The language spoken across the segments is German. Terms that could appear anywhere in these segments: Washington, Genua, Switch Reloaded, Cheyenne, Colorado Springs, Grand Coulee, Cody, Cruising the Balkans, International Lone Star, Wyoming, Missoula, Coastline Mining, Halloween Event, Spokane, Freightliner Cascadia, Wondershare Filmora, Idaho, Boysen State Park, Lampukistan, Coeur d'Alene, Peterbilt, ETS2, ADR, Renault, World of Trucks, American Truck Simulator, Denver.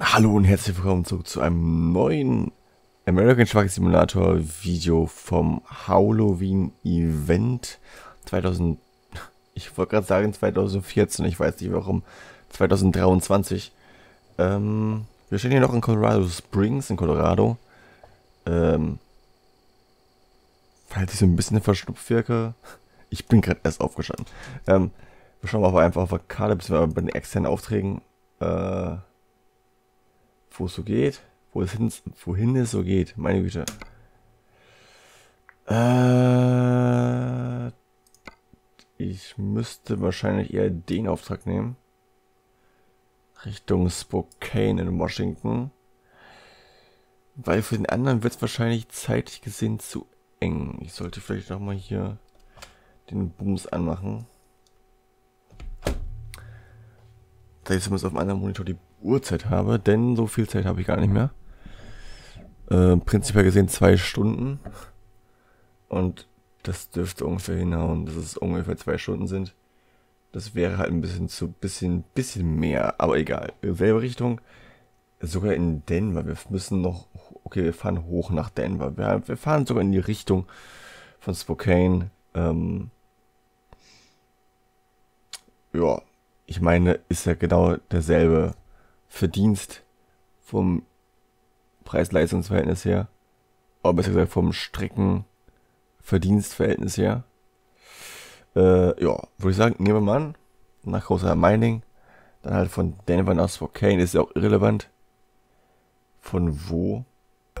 Hallo und herzlich willkommen zurück zu einem neuen American Truck Simulator Video vom Halloween Event 2014, ich weiß nicht warum, 2023. Wir stehen hier noch in Colorado Springs, in Colorado. Falls ich so ein bisschen verschnupft wirke, ich bin gerade erst aufgestanden. Wir schauen mal einfach auf der Karte, bis wir bei den externen Aufträgen, wo es so geht, wohin es so geht, meine Güte. Ich müsste wahrscheinlich eher den Auftrag nehmen. Richtung Spokane in Washington. Weil für den anderen wird es wahrscheinlich zeitlich gesehen zu eng. Ich sollte vielleicht nochmal hier den Bums anmachen. Da ich zumindest auf einem anderen Monitor die Uhrzeit habe, denn so viel Zeit habe ich gar nicht mehr. Prinzipiell gesehen 2 Stunden. Und das dürfte ungefähr hinhauen, dass es ungefähr 2 Stunden sind. Das wäre halt ein bisschen zu, bisschen mehr, aber egal. Selbe Richtung, sogar in Denver. Wir müssen noch, okay, wir fahren hoch nach Denver. Wir fahren sogar in die Richtung von Spokane. Ja, ich meine, ist ja genau derselbe Verdienst vom Preis-Leistungs-Verhältnis her, oder besser gesagt vom Strecken-Verdienst-Verhältnis her. Ja, würde ich sagen, nehmen wir mal an, nach Coastline Mining, dann halt von Denver nach Spokane, ist ja auch irrelevant. Von wo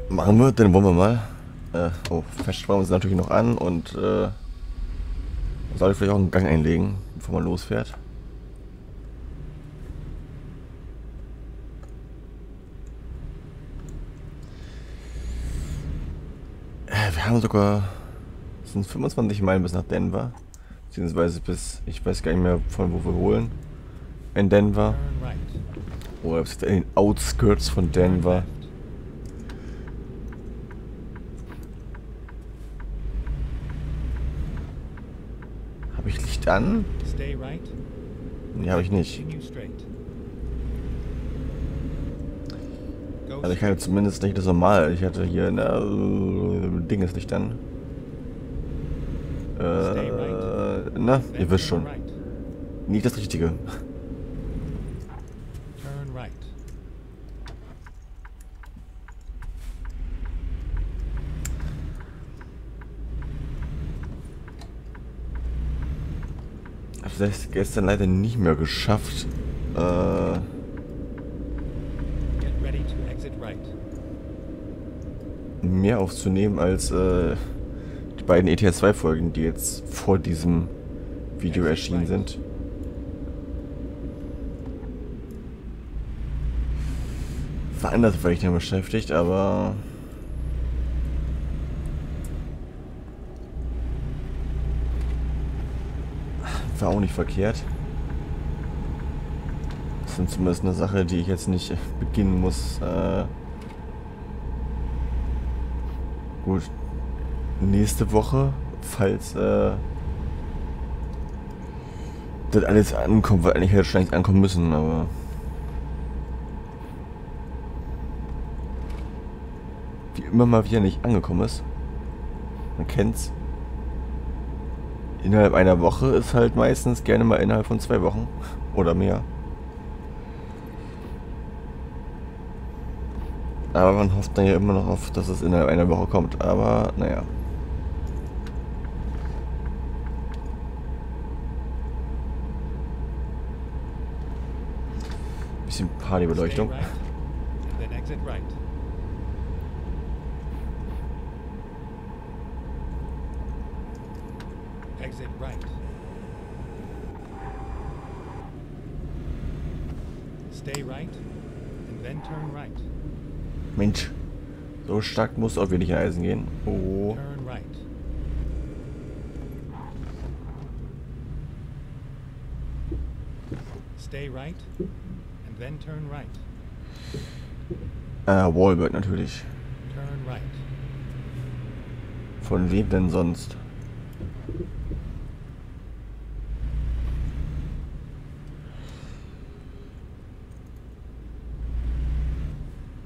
machen wir, dann wollen wir mal. Festschrauben uns natürlich noch an und sollte vielleicht auch einen Gang einlegen, bevor man losfährt. Wir haben sogar, es sind 25 Meilen bis nach Denver, beziehungsweise bis, ich weiß gar nicht mehr von wo wir holen, in Denver, oder bis in den Outskirts von Denver. Habe ich Licht an? Nee, habe ich nicht. Also ich hatte zumindest nicht das normal. Ich hatte hier Ding ist nicht dann. Na, ihr wisst schon. Nicht das Richtige. Ich habe es gestern leider nicht mehr geschafft. Mehr aufzunehmen als die beiden ETS2-Folgen, die jetzt vor diesem Video erschienen sind. War anders vielleicht nicht beschäftigt, aber war auch nicht verkehrt. Das ist zumindest eine Sache, die ich jetzt nicht beginnen muss. Gut, nächste Woche, falls das alles ankommt, weil eigentlich hätte schon längst ankommen müssen, aber wie immer mal wieder nicht angekommen ist, man kennt's, innerhalb einer Woche ist halt meistens gerne mal innerhalb von 2 Wochen oder mehr. Aber man hofft dann ja immer noch auf, dass es innerhalb einer Woche kommt, aber naja. Bisschen Partybeleuchtung. Mensch, so stark muss auch wenig Eisen gehen. Oh. Wallbird natürlich. Von wem denn sonst?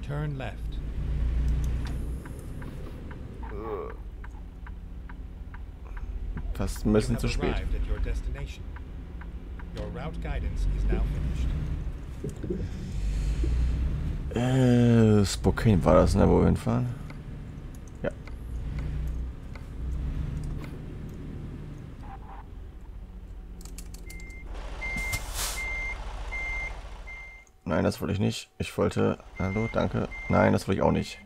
Turn left. Fast ein bisschen zu spät. Spokane war das, ne, wo wir hinfahren? Ja. Nein, das wollte ich nicht. Ich wollte... Hallo, danke. Nein, das wollte ich auch nicht.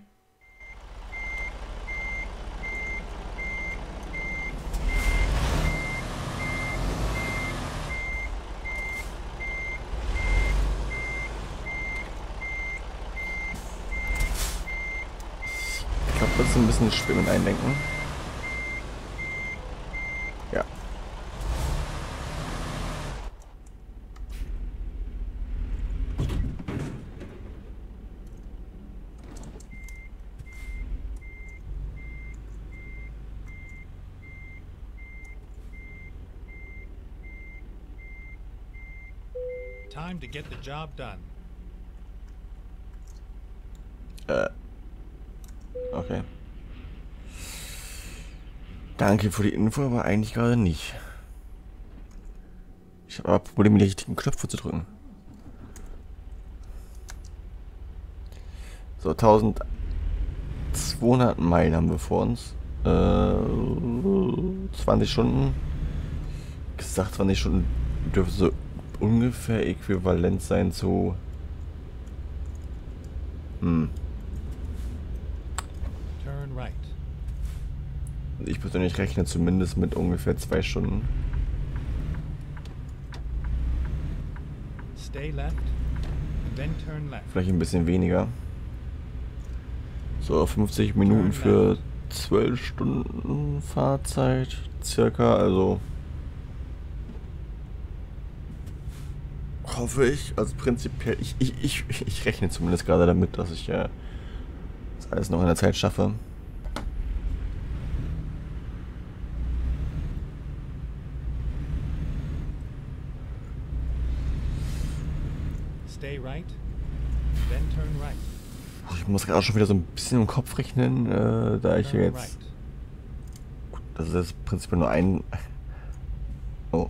Ein bisschen Schwimmen einlenken. Ja. Time to get the job done. Okay. Danke für die Info, aber eigentlich gerade nicht. Ich habe aber Probleme, die richtigen Knöpfe zu drücken. So, 1200 Meilen haben wir vor uns. 20 Stunden. Gesagt, 20 Stunden dürfte so ungefähr äquivalent sein zu... Ich persönlich rechne zumindest mit ungefähr 2 Stunden. Vielleicht ein bisschen weniger. So, 50 Minuten für 12 Stunden Fahrzeit circa, also hoffe ich, also prinzipiell, ich rechne zumindest gerade damit, dass ich ja das alles noch in der Zeit schaffe. Ich muss gerade auch schon wieder so ein bisschen im Kopf rechnen, da ich hier jetzt... Gut, das ist jetzt prinzipiell nur ein... Oh,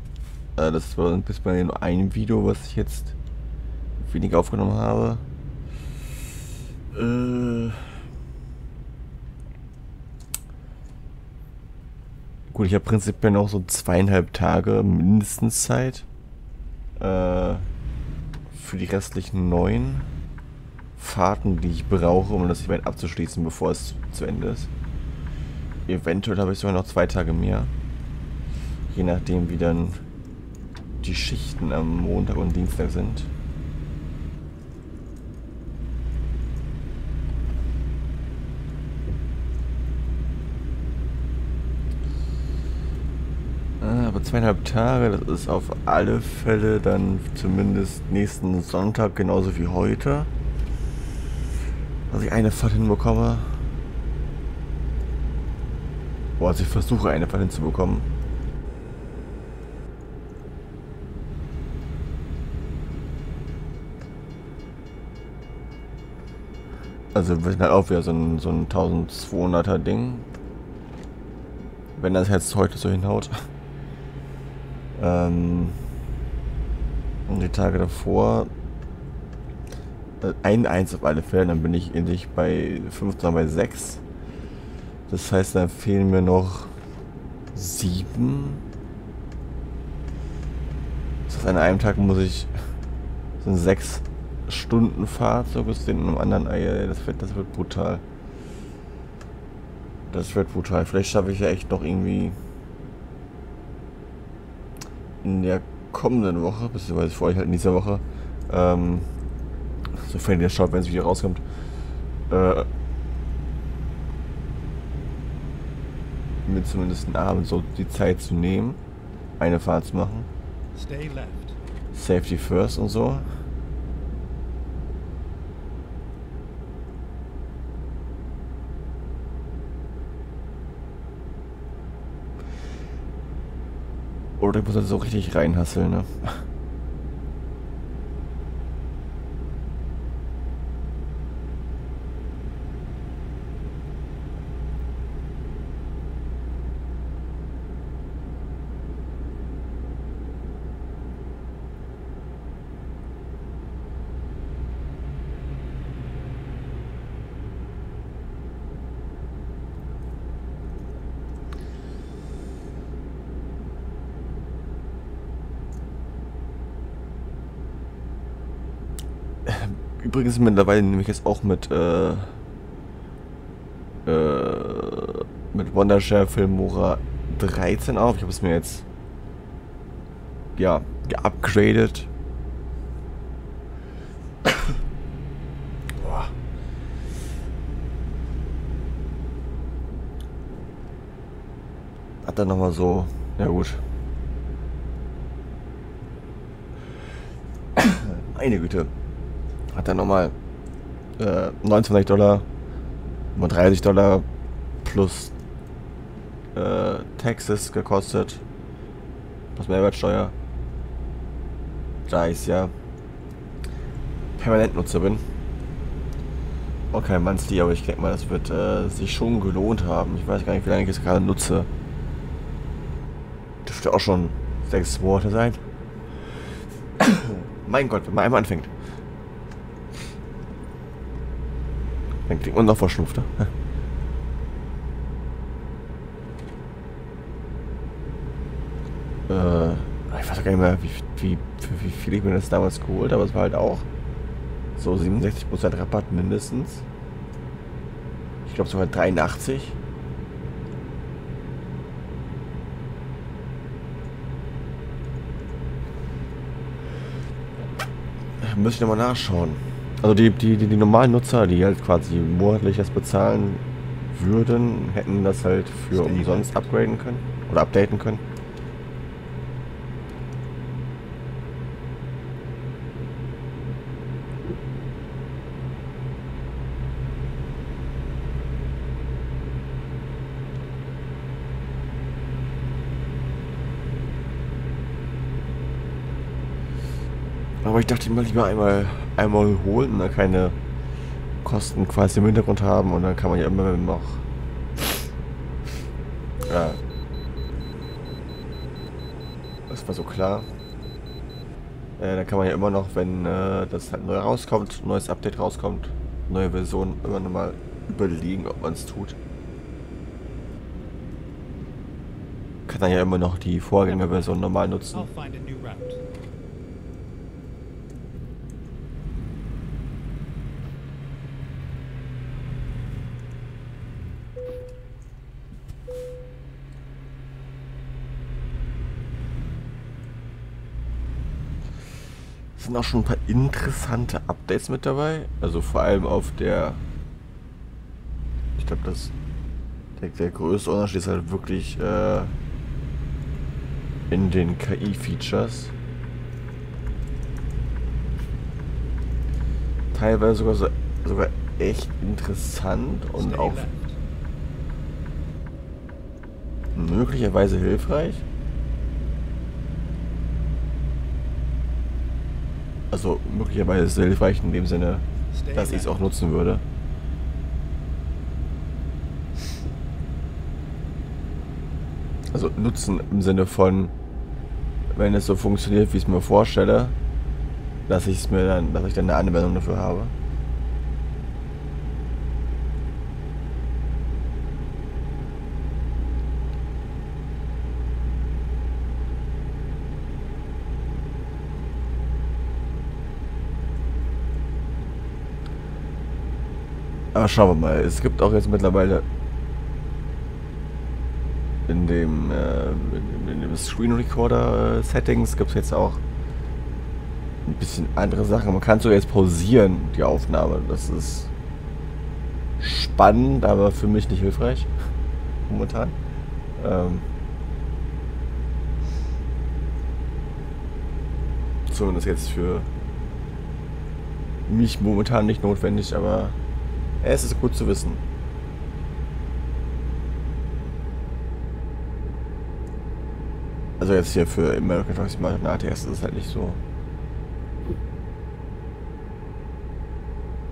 das war prinzipiell nur ein Video, was ich jetzt weniger aufgenommen habe. Gut, ich habe prinzipiell noch so 2,5 Tage mindestens Zeit. Für die restlichen 9 Fahrten, die ich brauche, um das Event abzuschließen, bevor es zu Ende ist. Eventuell habe ich sogar noch 2 Tage mehr. Je nachdem, wie dann die Schichten am Montag und Dienstag sind. Aber 2,5 Tage, das ist auf alle Fälle dann zumindest nächsten Sonntag genauso wie heute. Dass ich eine Fahrt hinbekomme. Boah, also ich versuche eine Fahrt hinzubekommen. Also wir sind halt auch wieder so ein 1200er Ding. Wenn das jetzt heute so hinhaut. Und die Tage davor... Eins auf alle Fälle, dann bin ich endlich bei 15, bei 6. Das heißt, dann fehlen mir noch 7. Das heißt, an einem Tag muss ich so eine 6 Stunden Fahrt so gesehen und am anderen, das wird brutal. Das wird brutal. Vielleicht schaffe ich ja echt noch irgendwie in der kommenden Woche, beziehungsweise vor euch halt in dieser Woche, sofern ihr schaut, wenn das Video rauskommt. Mir zumindest einen Abend so die Zeit zu nehmen, eine Fahrt zu machen. Stay left. Safety first und so. Oder ich muss das so richtig reinhasseln, ne? übrigens mittlerweile nämlich jetzt auch mit Wondershare Filmora 13 auf. Ich habe es mir jetzt ja geupgradet. Hat dann nochmal so, ja gut. Meine Güte. Hat dann nochmal $29, $30 plus Taxes gekostet. Plus Mehrwertsteuer. Da ich ja Permanentnutzer bin. Okay, Monthly, aber ich denke mal, das wird sich schon gelohnt haben. Ich weiß gar nicht, wie lange ich es gerade nutze. Dürfte auch schon 6 Monate sein. Mein Gott, wenn man einmal anfängt. Dann klingt man noch verschnupfter. Ich weiß auch gar nicht mehr, wie viel ich mir das damals geholt, aber es war halt auch so 67% Rabatt mindestens. Ich glaube sogar 83. Müsste ich nochmal nachschauen. Also die normalen Nutzer, die halt quasi monatlich das bezahlen würden, hätten das halt für umsonst upgraden können oder updaten können. Aber ich dachte immer lieber einmal holen und dann keine Kosten quasi im Hintergrund haben und dann kann man ja immer noch. Ja. Das war so klar. Dann kann man ja immer noch, wenn das halt neu rauskommt, neues Update rauskommt, neue Version, immer nochmal überlegen, ob man es tut. Kann dann ja immer noch die Vorgängerversion normal nutzen. Sind auch schon ein paar interessante Updates mit dabei, also vor allem auf der, ich glaube, das der größte Unterschied ist halt wirklich in den KI-Features, teilweise sogar echt interessant und auch möglicherweise hilfreich. Also möglicherweise ist es hilfreich in dem Sinne, dass ich es auch nutzen würde. Also nutzen im Sinne von, wenn es so funktioniert, wie ich es mir vorstelle, dass ich dann eine Anwendung dafür habe. Aber schauen wir mal, es gibt auch jetzt mittlerweile in dem Screen Recorder Settings gibt es jetzt auch ein bisschen andere Sachen. Man kann sogar jetzt pausieren, die Aufnahme. Das ist spannend, aber für mich nicht hilfreich. Momentan. Zumindest jetzt für mich momentan nicht notwendig, aber es ist gut zu wissen. Also jetzt hier für American Truck Simulator ATS ist es halt nicht so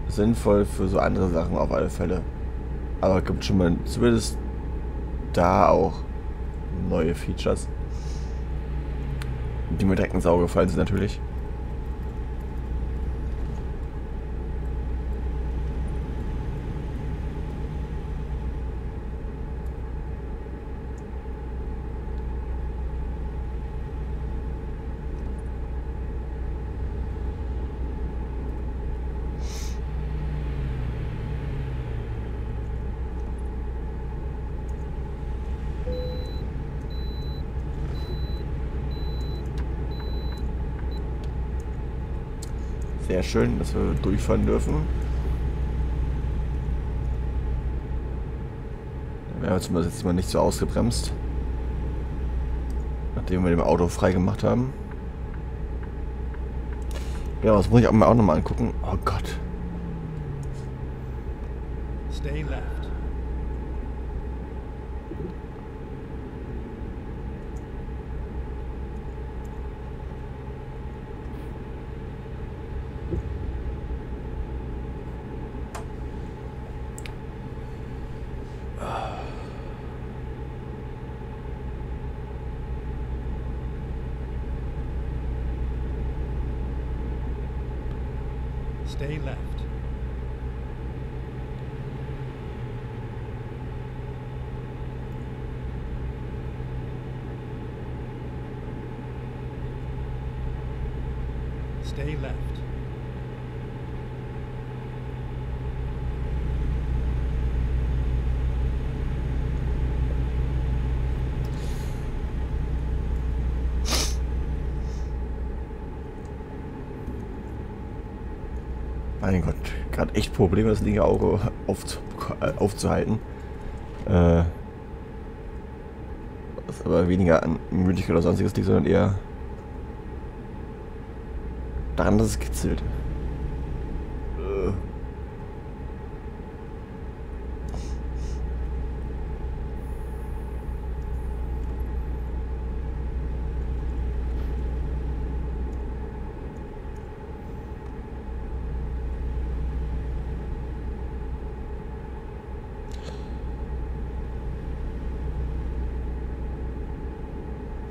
sinnvoll, für so andere Sachen auf alle Fälle. Aber es gibt schon mal zumindest da auch neue Features, die mir direkt ins Auge gefallen sind natürlich. Sehr schön, dass wir durchfahren dürfen. Wir haben zumindest jetzt mal nicht so ausgebremst, nachdem wir dem Auto frei gemacht haben. Ja, das muss ich auch mal angucken. Oh Gott. Stay left. Stay left. Stay left. Mein Gott, gerade echt Probleme, das linke Auge aufzuhalten. Was aber weniger an Müdigkeit oder sonstiges liegt, sondern eher daran, dass es kitzelt.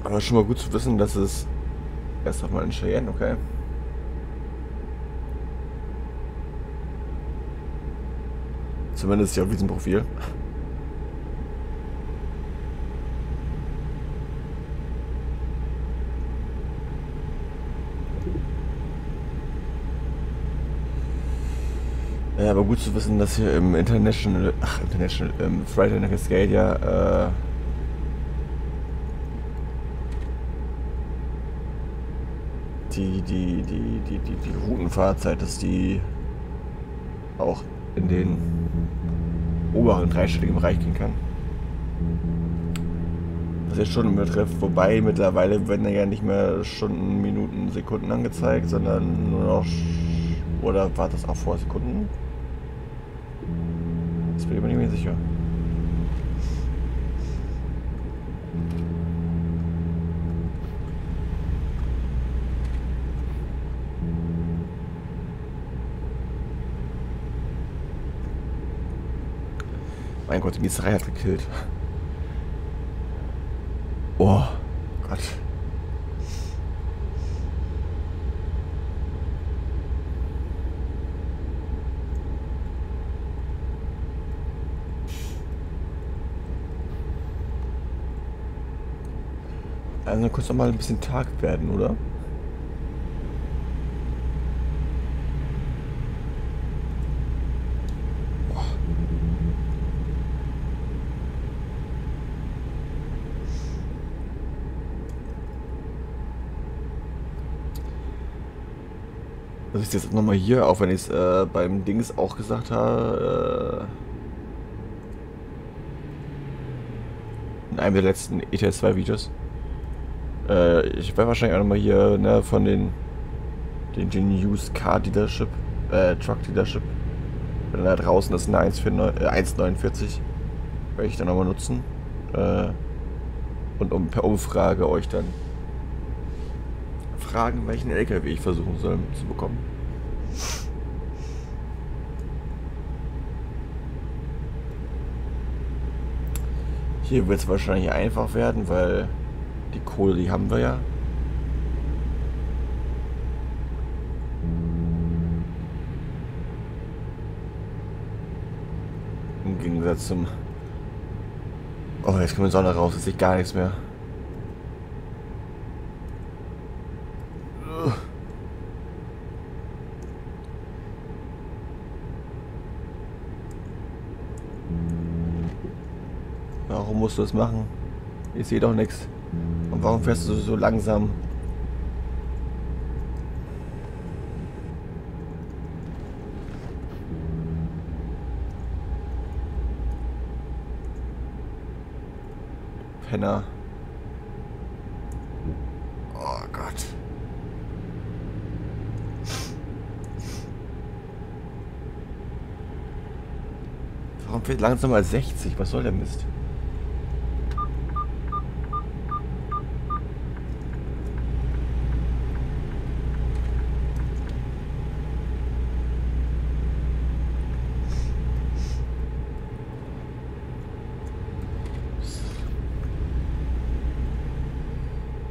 Aber schon mal gut zu wissen, dass es erst nochmal in Cheyenne, okay. Zumindest ja auf diesem Profil. Ja, aber gut zu wissen, dass hier im im Freightliner Cascadia, die Routenfahrzeit, dass die auch in den oberen dreistelligen Bereich gehen kann. Das ist schon ein Betreff, wobei mittlerweile werden ja nicht mehr Stunden, Minuten, Sekunden angezeigt, sondern nur noch, oder war das auch vor Sekunden? Das bin ich mir nicht mehr sicher. Mein Gott, die Gießerei hat gekillt. Oh Gott. Also dann könnte es doch mal ein bisschen Tag werden, oder? Das ist jetzt nochmal hier, auch wenn ich es beim Dings auch gesagt habe, in einem der letzten ETS2 Videos. Ich werde wahrscheinlich auch nochmal hier, ne, von den Genius Car Dealership, Truck Dealership, wenn da draußen das ist eine 1,49, werde ich dann nochmal nutzen und per Umfrage euch dann fragen, welchen LKW ich versuchen soll zu bekommen. Hier wird es wahrscheinlich einfach werden, weil die Kohle, die haben wir ja. Im Gegensatz zum... Oh, jetzt kommt die Sonne raus, jetzt sehe ich gar nichts mehr. Warum musst du das machen? Ich sehe doch nichts. Und warum fährst du so langsam? Penner. Oh Gott. Warum fehlt langsam mal 60? Was soll der Mist?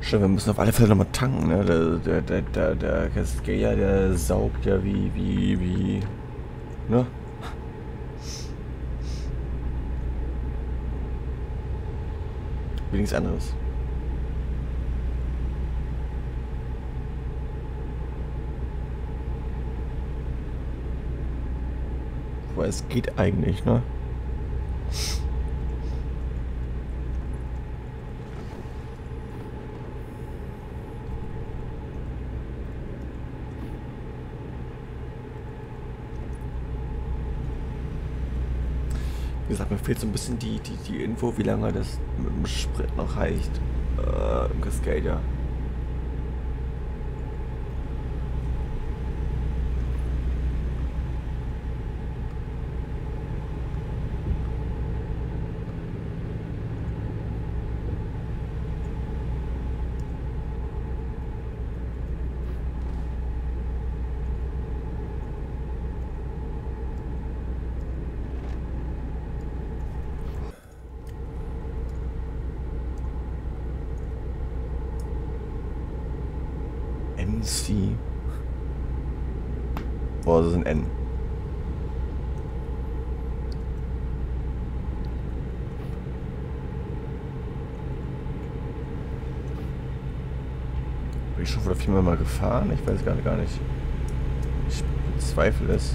Stimmt, wir müssen auf alle Fälle nochmal tanken, ne? Der Cascadia, der saugt ja wie, ne? Wie nichts anderes. Wo es geht eigentlich, ne? Wie gesagt, mir fehlt so ein bisschen die Info, wie lange das mit dem Sprit noch reicht im Cascadia. MC. Boah, das ist ein N. Bin ich schon vor der Firma mal gefahren? Ich weiß gar nicht. Ich bezweifle es.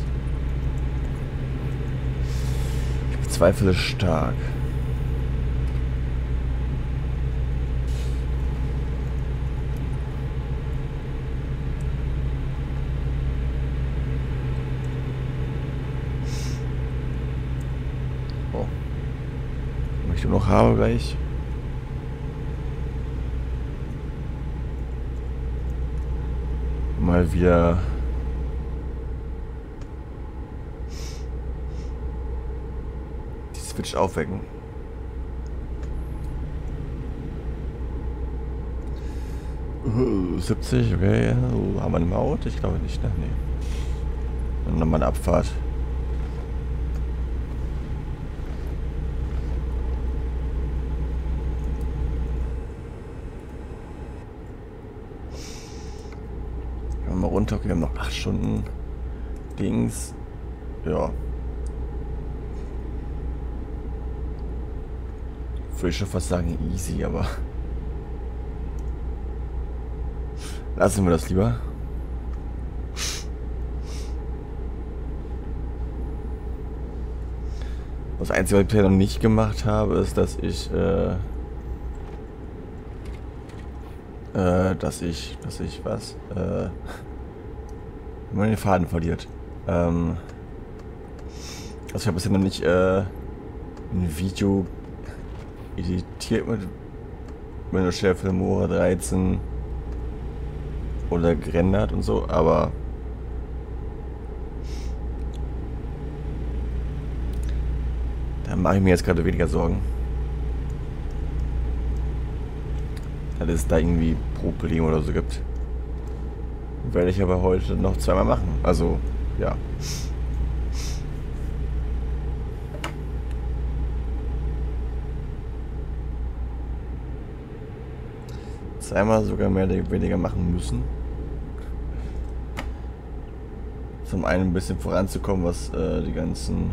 Ich bezweifle es stark. Noch habe gleich. Mal wieder. Die Switch aufwecken. Oh, 70, okay. Oh, haben wir eine Maut? Ich glaube nicht, ne? Nee. Und nochmal eine Abfahrt. Runter, okay, wir haben noch 8 Stunden Dings. Ja. Würde ich schon fast sagen easy, aber lassen wir das lieber. Das Einzige, was ich bisher noch nicht gemacht habe, ist, dass ich man den Faden verliert. Also ich habe bisher noch nicht ein Video editiert mit Wondershare Filmora 13 oder gerendert und so, aber da mache ich mir jetzt gerade weniger Sorgen. Dass es da irgendwie Probleme oder so gibt. Werde ich aber heute noch zweimal machen. Also, ja. Zweimal sogar mehr oder weniger machen müssen. Zum einen ein bisschen voranzukommen, was die ganzen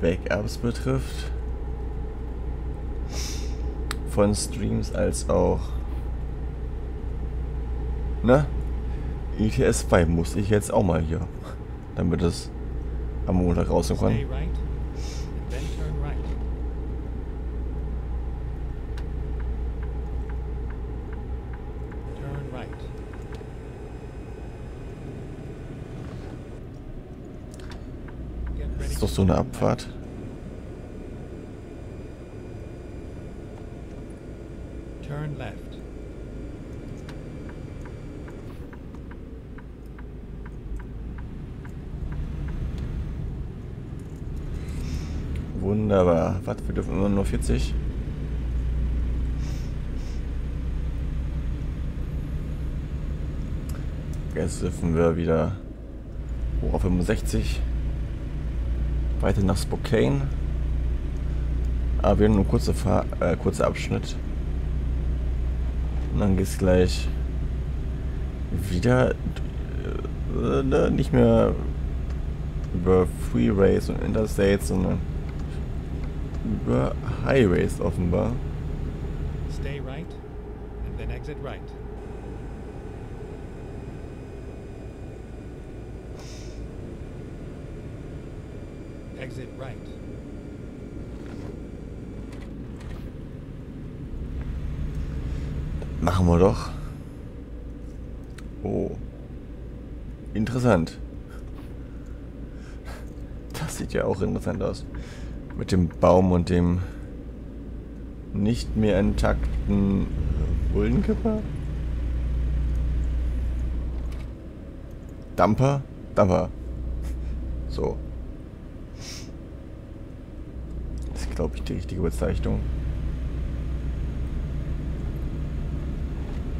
Backups betrifft. Von Streams als auch. Ne? ETS2 muss ich jetzt auch mal hier, damit es am Montag rauskommt. Das ist doch so eine Abfahrt. Wunderbar. Was, wir dürfen immer nur 40? Jetzt dürfen wir wieder hoch auf 65. Weiter nach Spokane. Aber wir haben nur einen kurzen Abschnitt. Und dann geht es gleich wieder nicht mehr über Freeways und Interstates, sondern über Highways offenbar. Stay right and then exit right. Exit right. Machen wir doch. Oh. Interessant. Das sieht ja auch interessant aus. Mit dem Baum und dem nicht mehr intakten Bullenkipper? Dumper? Dumper. So. Das ist, glaube ich, die richtige Bezeichnung.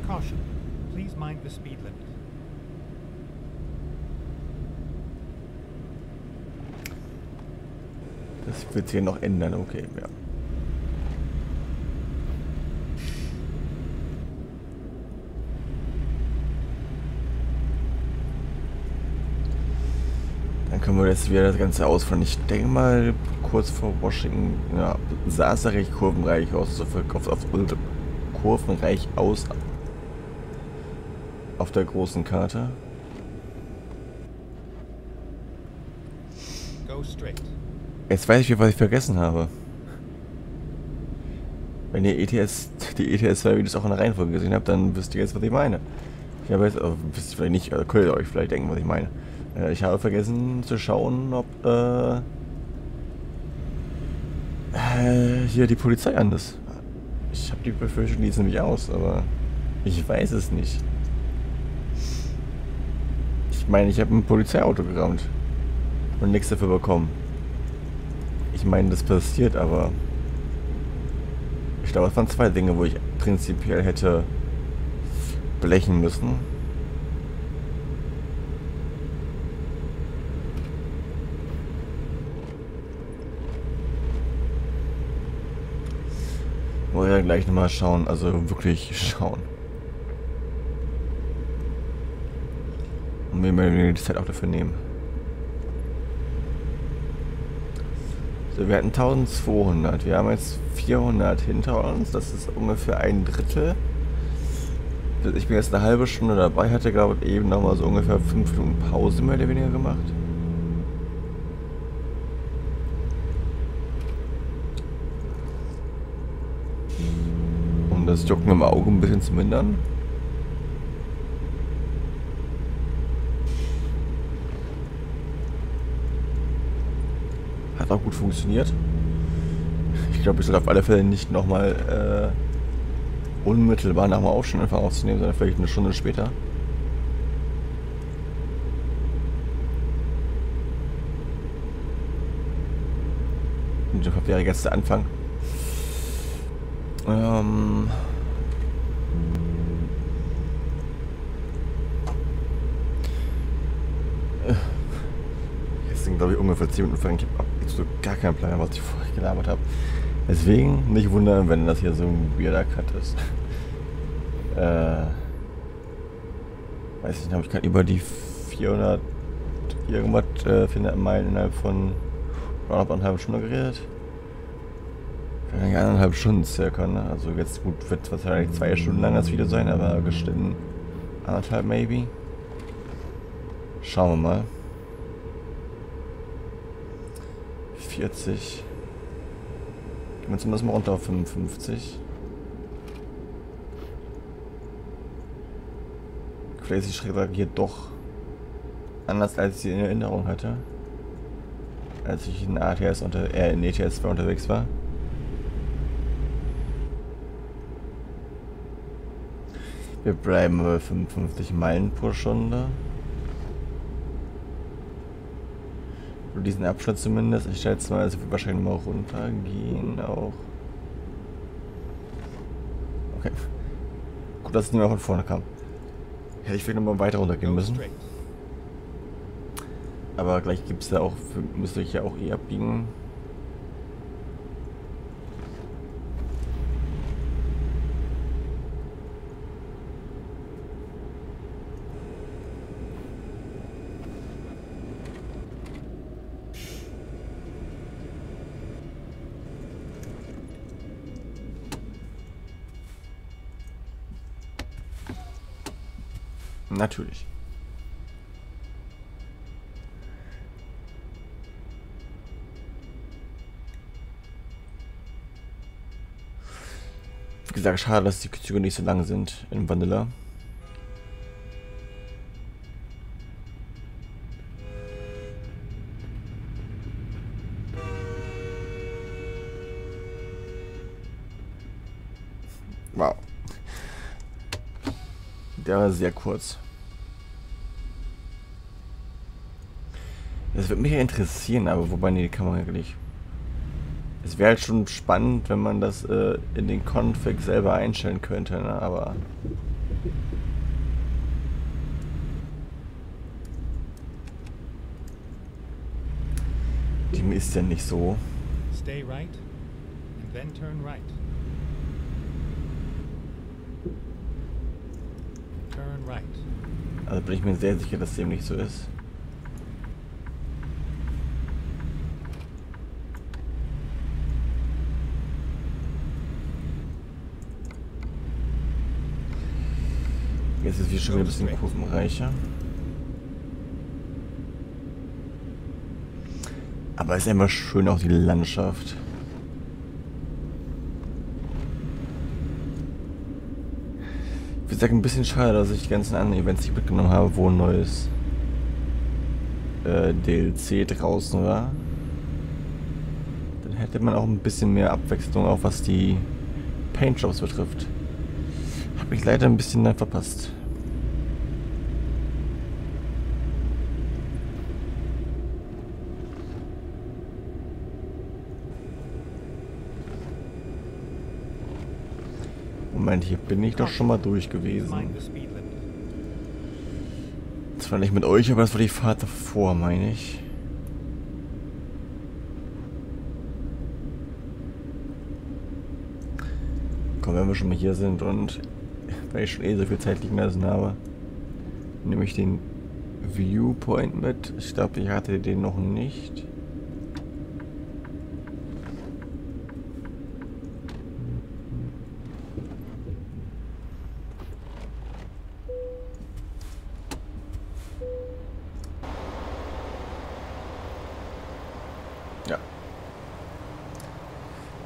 Caution. Please mind the speed limit. Das wird hier noch ändern, okay, ja. Dann können wir jetzt wieder das Ganze ausfahren. Ich denke mal, kurz vor Washington, ja, sah es da recht kurvenreich aus, auf der großen Karte. Go straight. Jetzt weiß ich wieder, was ich vergessen habe. Wenn ihr die ETS2 Videos auch in der Reihenfolge gesehen habt, dann wisst ihr jetzt, was ich meine. Ich habe jetzt, wisst ihr vielleicht nicht, also könnt ihr euch vielleicht denken, was ich meine. Ich habe vergessen zu schauen, ob hier die Polizei an ist. Ich habe die Befürchtung, die ist nämlich aus, aber ich weiß es nicht. Ich meine, ich habe ein Polizeiauto gerammt und nichts dafür bekommen. Ich meine, das passiert, aber ich glaube, es waren zwei Dinge, wo ich prinzipiell hätte blechen müssen. Wollen wir gleich nochmal schauen, also wirklich schauen. Und wir werden die Zeit auch dafür nehmen. So, wir hatten 1200, wir haben jetzt 400 hinter uns, das ist ungefähr ein Drittel. Ich bin jetzt eine halbe Stunde dabei, hatte glaube ich eben nochmal so ungefähr 5 Minuten Pause mehr oder weniger gemacht. Um das Jucken im Auge ein bisschen zu mindern. Auch gut funktioniert. Ich glaube, ich soll auf alle Fälle nicht nochmal unmittelbar nach dem Aufstehen einfach aufzunehmen, sondern vielleicht eine Stunde später. Und das wäre jetzt der Anfang. Glaube ich ungefähr 10 Minuten vergangen. Ich habe absolut gar keinen Plan, was ich vorher gelabert habe. Deswegen nicht wundern, wenn das hier so ein weirder Cut ist. Weiß nicht, habe ich gerade über die 400 irgendwas 400 Meilen innerhalb von anderthalb Stunden geredet. Eineinhalb Stunden circa, ne? Also jetzt gut, wird es wahrscheinlich 2 Stunden lang das Video sein, aber gestimmt 1,5 maybe. Schauen wir mal. 40. Gehen wir zumindest mal runter auf 55. Vielleicht ist die Schräglage hier doch anders, als ich sie in Erinnerung hatte. Als ich in ETS2 unterwegs war. Wir bleiben bei 55 Meilen pro Stunde. Oder diesen Abschnitt zumindest. Ich schätze mal, es wird wahrscheinlich mal runtergehen auch. Okay. Gut, dass es nicht mehr von vorne kam. Hätte ich vielleicht nochmal weiter runtergehen müssen. Aber gleich gibt es ja auch, müsste ich ja auch eh abbiegen. Natürlich. Wie gesagt, schade, dass die Züge nicht so lang sind in Vanilla. Wow. Der war sehr kurz. Das würde mich ja interessieren, aber wobei, nee, kann man eigentlich. Es wäre halt schon spannend, wenn man das in den Config selber einstellen könnte, ne? Aber... dem ist ja nicht so. Stay right and then turn right. Turn right. Also bin ich mir sehr sicher, dass dem nicht so ist. Jetzt ist es schon wieder ein bisschen kurvenreicher. Aber es ist einfach schön, auch die Landschaft. Wie gesagt, ein bisschen schade, dass ich die ganzen anderen Events nicht mitgenommen habe, wo ein neues DLC draußen war. Dann hätte man auch ein bisschen mehr Abwechslung, auch was die Paintjobs betrifft. Habe ich leider ein bisschen verpasst. Moment, hier bin ich doch schon mal durch gewesen. Zwar nicht mit euch, aber das war die Fahrt davor, meine ich. Komm, wenn wir schon mal hier sind und weil ich schon eh so viel Zeit liegen lassen habe, nehme ich den Viewpoint mit. Ich glaube, ich hatte den noch nicht. Ja.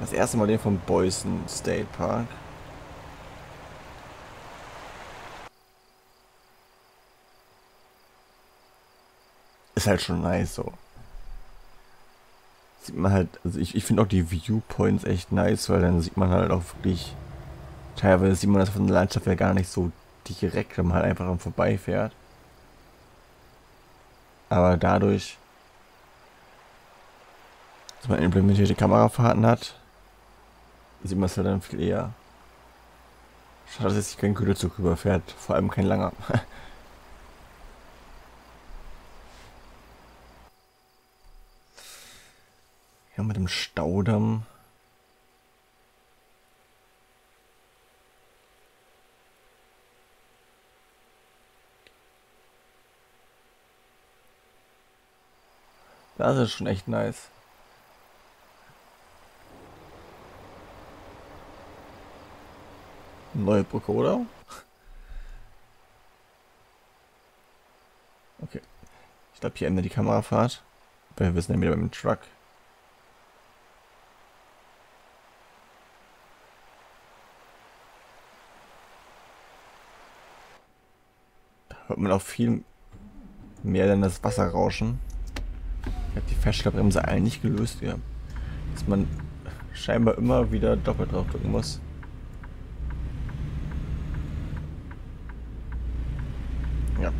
Das erste Mal den vom Boysen State Park. Ist halt schon nice so. Sieht man halt, also ich finde auch die Viewpoints echt nice, weil dann sieht man halt auch wirklich, teilweise sieht man das von der Landschaft ja gar nicht so direkt, wenn man halt einfach am vorbeifährt. Aber dadurch, dass man implementierte Kamerafahrten hat, sieht man es halt dann viel eher. Schade, dass jetzt kein Güterzug rüberfährt, vor allem kein langer. Mit dem Staudamm. Das ist schon echt nice. Neue Brücke, oder? Okay. Ich glaube, hier endet die Kamerafahrt. Weil wir sind ja wieder beim Truck. Hört man auch viel mehr dann das Wasser rauschen. Ich habe die Feststellbremse eigentlich nicht gelöst, ja. Dass man scheinbar immer wieder doppelt drauf drücken muss. Ja.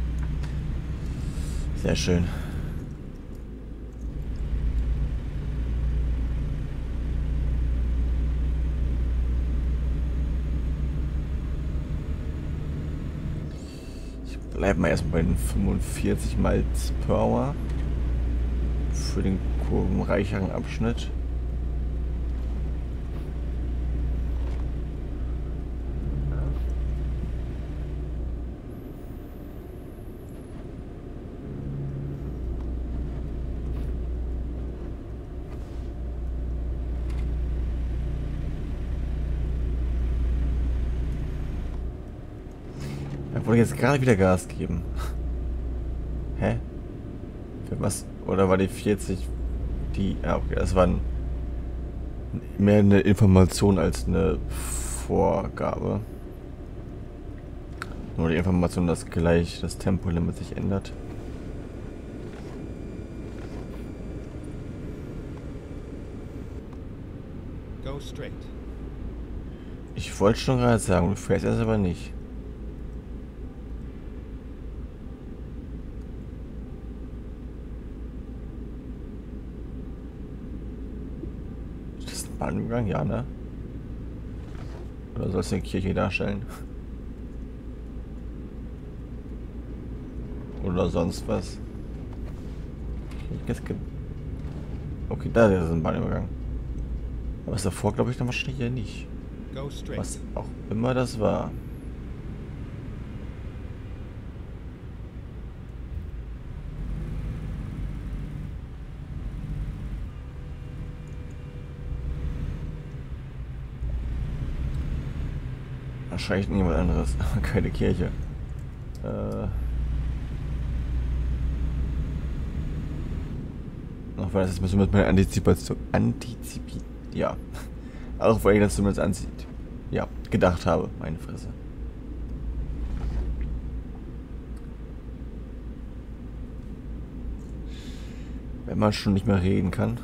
Sehr schön. Bleiben wir erstmal bei den 45 Miles per Hour für den kurvenreicheren Abschnitt. Wollte jetzt gerade wieder Gas geben. Hä? Was? Oder war die 40 die... Ah, okay, das war mehr eine Information als eine Vorgabe. Nur die Information, dass gleich das Tempolimit sich ändert. Go straight. Ich wollte schon gerade sagen, du fährst erst aber nicht. Bahnübergang, ja, ne? Oder soll es eine Kirche darstellen? Oder sonst was? Okay, da ist ein Bahnübergang. Aber ist davor, glaube ich, dann wahrscheinlich hier nicht. Was auch immer das war. Wahrscheinlich niemand anderes. Keine Kirche. Auch weil das müssen wir mit meiner Antizipation. Ja. Auch weil ich das zumindest anzieht. Ja, gedacht habe, meine Fresse. Wenn man schon nicht mehr reden kann.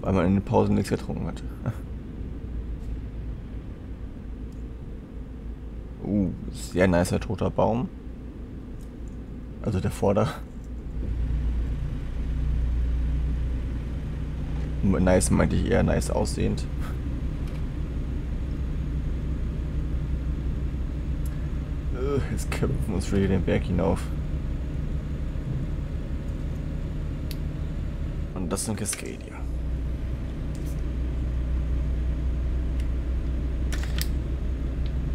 Weil man in den Pausen nichts getrunken hat. Sehr nicer toter Baum. Also der Vorder. Nice meinte ich eher nice aussehend. Jetzt kämpfen wir uns wieder den Berg hinauf. Und das sind Cascadia.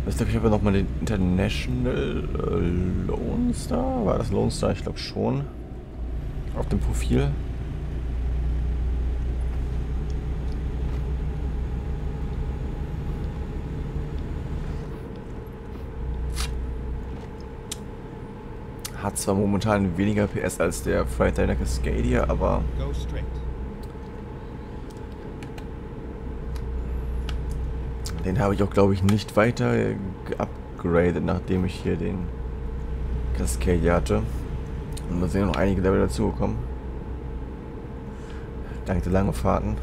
Ich glaube, ich habe nochmal den International Lone Star. War das Lone Star? Ich glaube schon. Auf dem Profil. Hat zwar momentan weniger PS als der Freightliner Cascadia, aber... Den habe ich auch, glaube ich, nicht weiter geupgradet, nachdem ich hier den Cascadia hatte. Und da sind noch einige Level dazugekommen. Dank der langen Fahrten.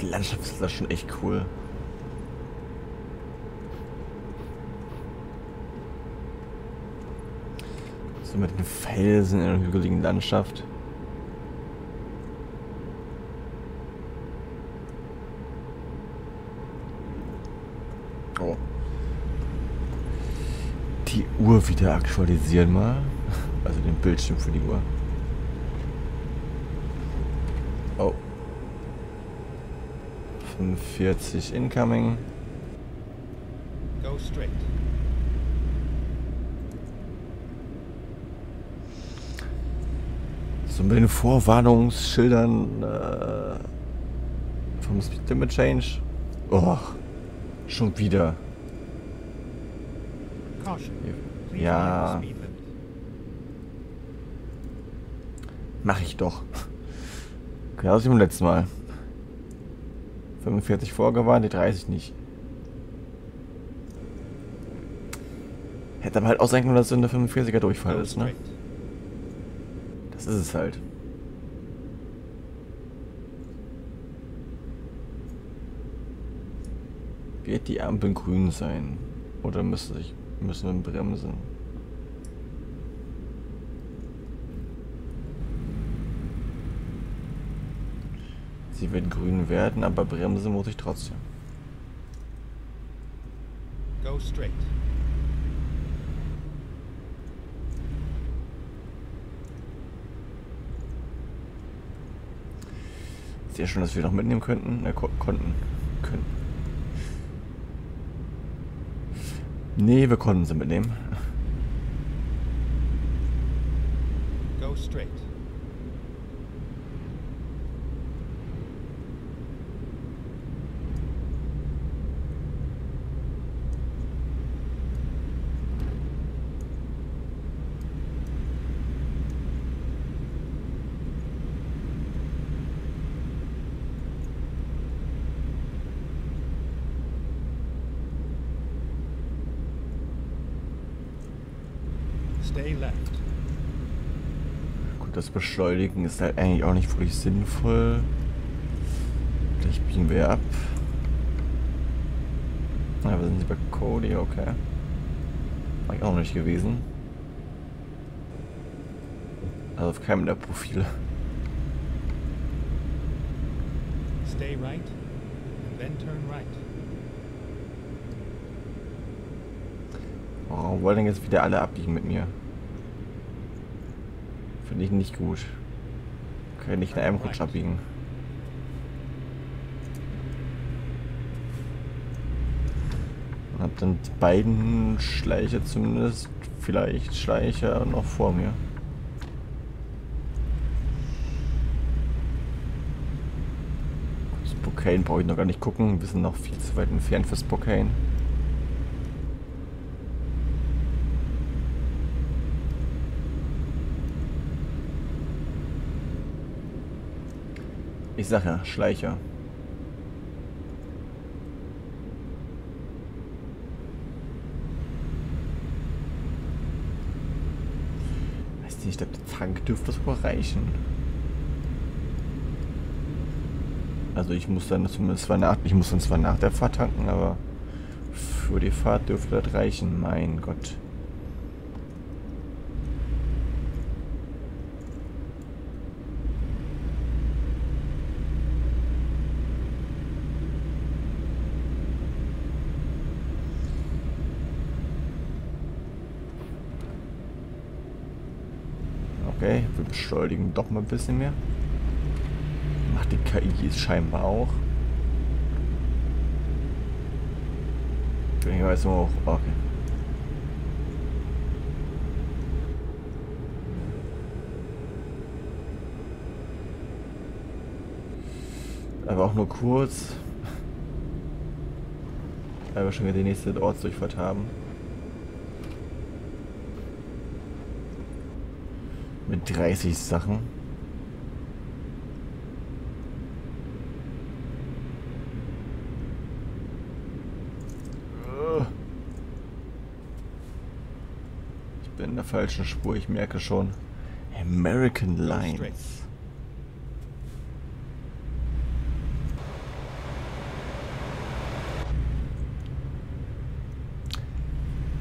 Die Landschaft ist da schon echt cool. So mit den Felsen in der hügeligen Landschaft. Oh. Die Uhr wieder aktualisieren mal. Also den Bildschirm für die Uhr. Oh. 45 incoming. Go straight. So mit den Vorwarnungsschildern vom Speed Limit Change. Oh, schon wieder. Ja. Mach ich doch. Genau wie beim letzten Mal. 45 vorgewarnt, die 30 nicht. Hätte aber halt auch sein können, dass es in der 45er Durchfall ist, ne? Das ist es halt. Wird die Ampel grün sein? Oder müssen wir bremsen? Sie wird grün werden, aber bremsen muss ich trotzdem. Go straight. Sehr schön, dass wir noch mitnehmen könnten. Konnten. Nee, wir konnten sie mitnehmen. Go straight. Gut, das Beschleunigen ist halt eigentlich auch nicht wirklich sinnvoll. Vielleicht biegen wir ab. Na, wir sind bei Cody, okay. War ich auch noch nicht gewesen. Also auf keinem der Profile. Stay right, then turn right. Warum wollen denn jetzt wieder alle abbiegen mit mir? Finde ich nicht gut. Kann nicht in einem Rutsch abbiegen. Und hab dann die beiden Schleicher zumindest, vielleicht Schleicher noch vor mir. Spokane brauche ich noch gar nicht gucken, wir sind noch viel zu weit entfernt für Spokane. Ich sag ja, Schleicher. Weiß nicht, ich glaube, der Tank dürfte das wohl reichen. Also ich muss dann zumindest zwar nach der Fahrt tanken, aber für die Fahrt dürfte das reichen, mein Gott. Okay, wir beschleunigen doch mal ein bisschen mehr. Macht die KI ist scheinbar auch. Ich weiß nur auch, okay. Aber auch nur kurz. Weil wir schon wieder die nächste Ortsdurchfahrt haben. Mit 30 Sachen. Ich bin in der falschen Spur, ich merke schon. American Lines.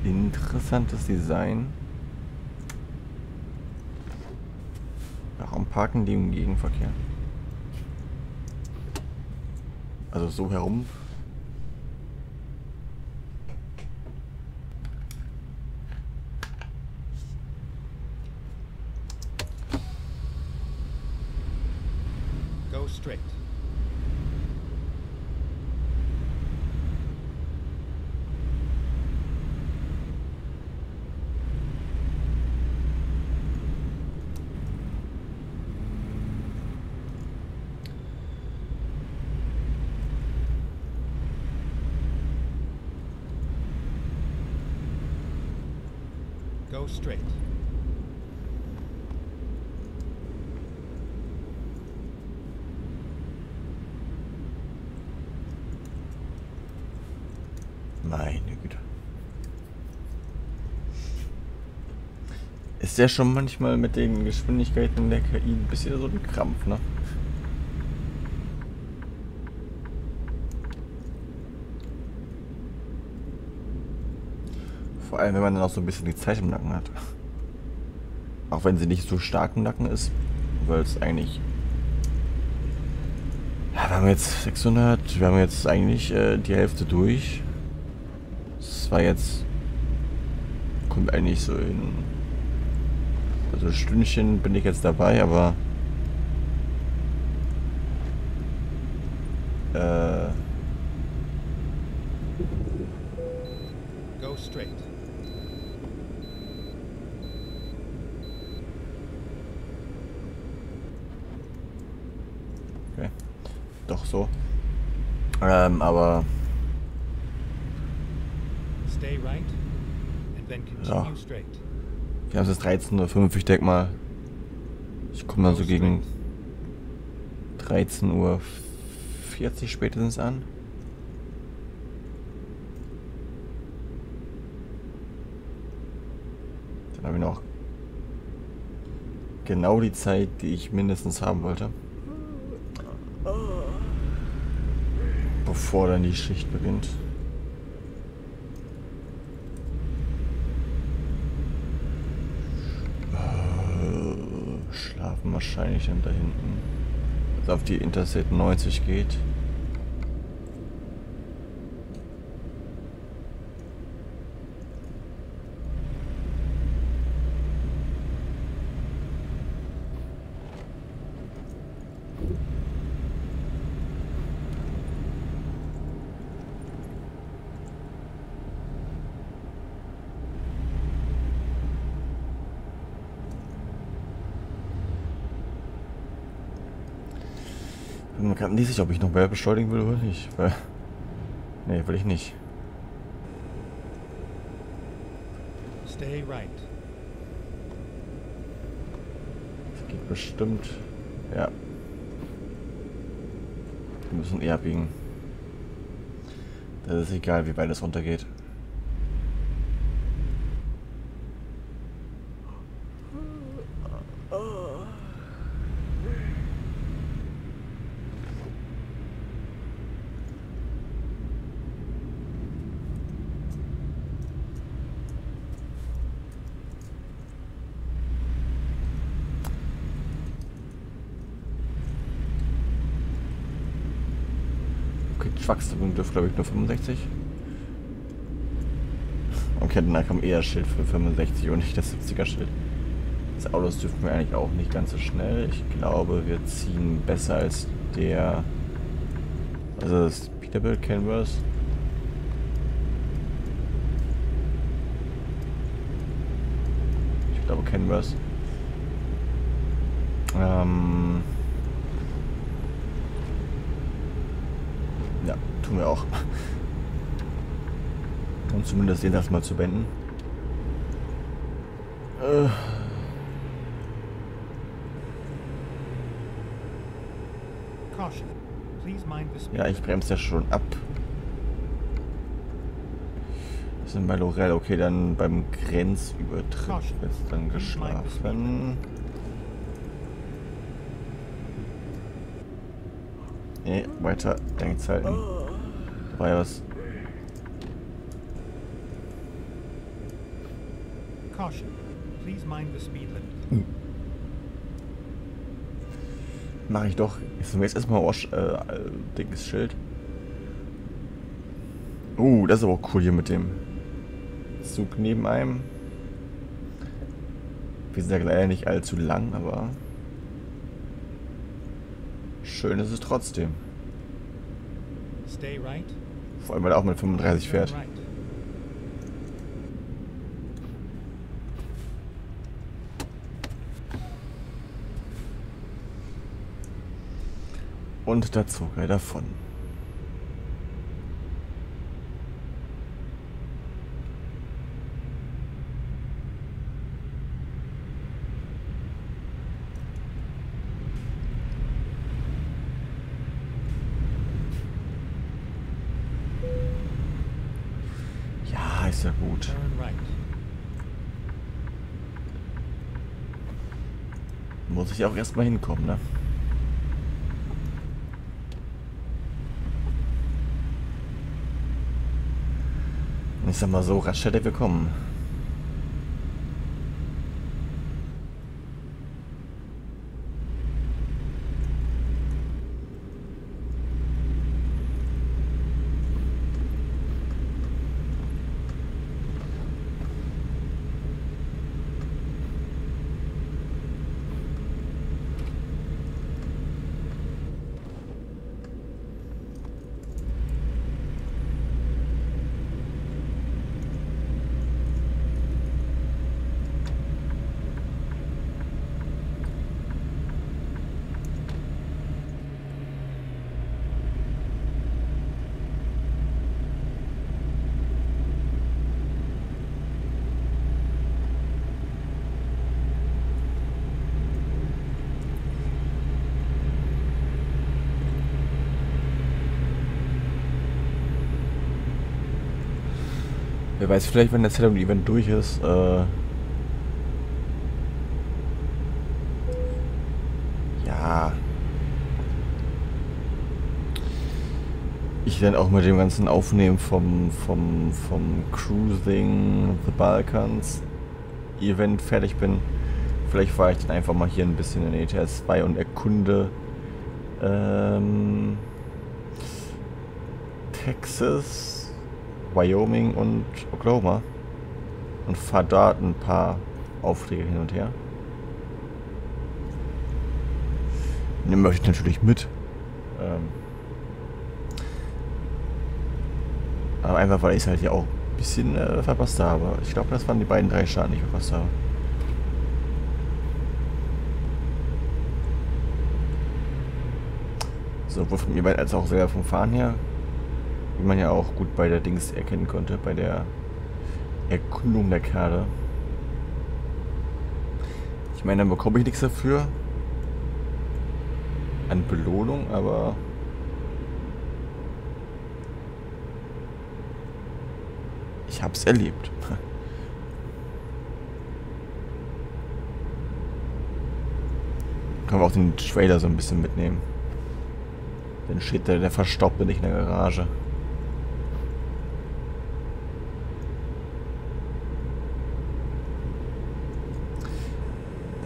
Interessantes Design. Warum parken die im Gegenverkehr? Also so herum. Go straight. Go straight. Meine Güte. Ist ja schon manchmal mit den Geschwindigkeiten der KI ein bisschen so ein Krampf, ne? Vor allem, wenn man dann auch so ein bisschen die Zeit im Nacken hat. Auch wenn sie nicht so stark im Nacken ist, weil es eigentlich... Ja, wir haben jetzt 600, wir haben jetzt eigentlich die Hälfte durch. Das war jetzt... Kommt eigentlich so in... Also ein Stündchen bin ich jetzt dabei, aber... Go straight. Okay. Doch so. Aber... Stay right and then continue straight. Wir haben es jetzt 13:05 Uhr, ich denke mal, ich komme mal so gegen 13:40 Uhr spätestens an. Dann habe ich noch genau die Zeit, die ich mindestens haben wollte, bevor dann die Schicht beginnt. Wahrscheinlich dann da hinten, also auf die Interstate 90 geht. Ich bin mir nicht sicher, ob ich noch mehr beschleunigen will oder nicht. Nee, will ich nicht. Stay right. Das geht bestimmt. Ja. Wir müssen eher biegen. Das ist egal, wie weit es runtergeht. Wachstum dürfte, glaube ich, nur 65. Okay, dann kam eher Schild für 65 und nicht das 70er Schild. Das Autos dürften wir eigentlich auch nicht ganz so schnell. Ich glaube, wir ziehen besser als der... Also das Peterbilt Canvas. Ich glaube Canvas. Tun wir auch. Und zumindest den erstmal zu wenden. Ja, ich bremse ja schon ab. Wir sind bei Lorel. Okay, dann beim Grenzübertritt wird es dann geschlafen. Nee, weiter rechts halten. War ja was. Mach ich doch. Jetzt nehmen wir jetzt erstmal dickes Schild. Das ist aber auch cool hier mit dem Zug neben einem. Wir sind ja leider nicht allzu lang, aber schön ist es trotzdem. Stay right. Vor allem, weil er auch mit 35 fährt. Und da zog er davon. Ja, ist ja gut. Muss ich auch erstmal hinkommen, ne? Ich sag mal so, rasch hätte wir kommen. Wer weiß, vielleicht wenn das Halloween Event durch ist, ja. Ich dann auch mit dem ganzen Aufnehmen vom Cruising the Balkans Event fertig bin. Vielleicht fahre ich dann einfach mal hier ein bisschen in ETS2 und erkunde Texas, Wyoming und Oklahoma und fahre da ein paar Aufträge hin und her. Den möchte ich natürlich mit. Aber einfach, weil ich es halt ja auch ein bisschen verpasst habe. Ich glaube, das waren die beiden drei Staaten, die ich verpasst habe. Sowohl von mir als auch selber vom Fahren her. Wie man ja auch gut bei der Dings erkennen konnte, bei der Erkundung der Karte. Ich meine, dann bekomme ich nichts dafür an Belohnung, aber ich hab's erlebt. Können wir auch den Trailer so ein bisschen mitnehmen. Dann steht der Verstaubte nicht in der Garage.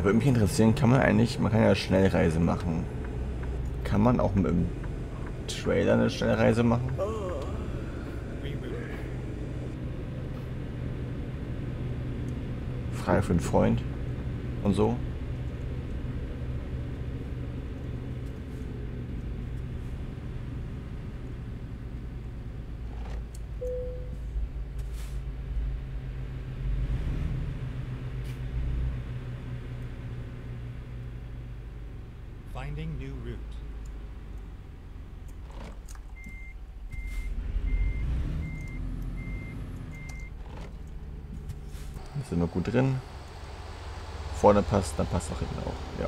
Würde mich interessieren, kann man eigentlich, man kann ja Schnellreise machen. Kann man auch mit dem Trailer eine Schnellreise machen? Frage für einen Freund und so. Sind wir gut drin. Vorne passt, dann passt auch hinten auch. Ja.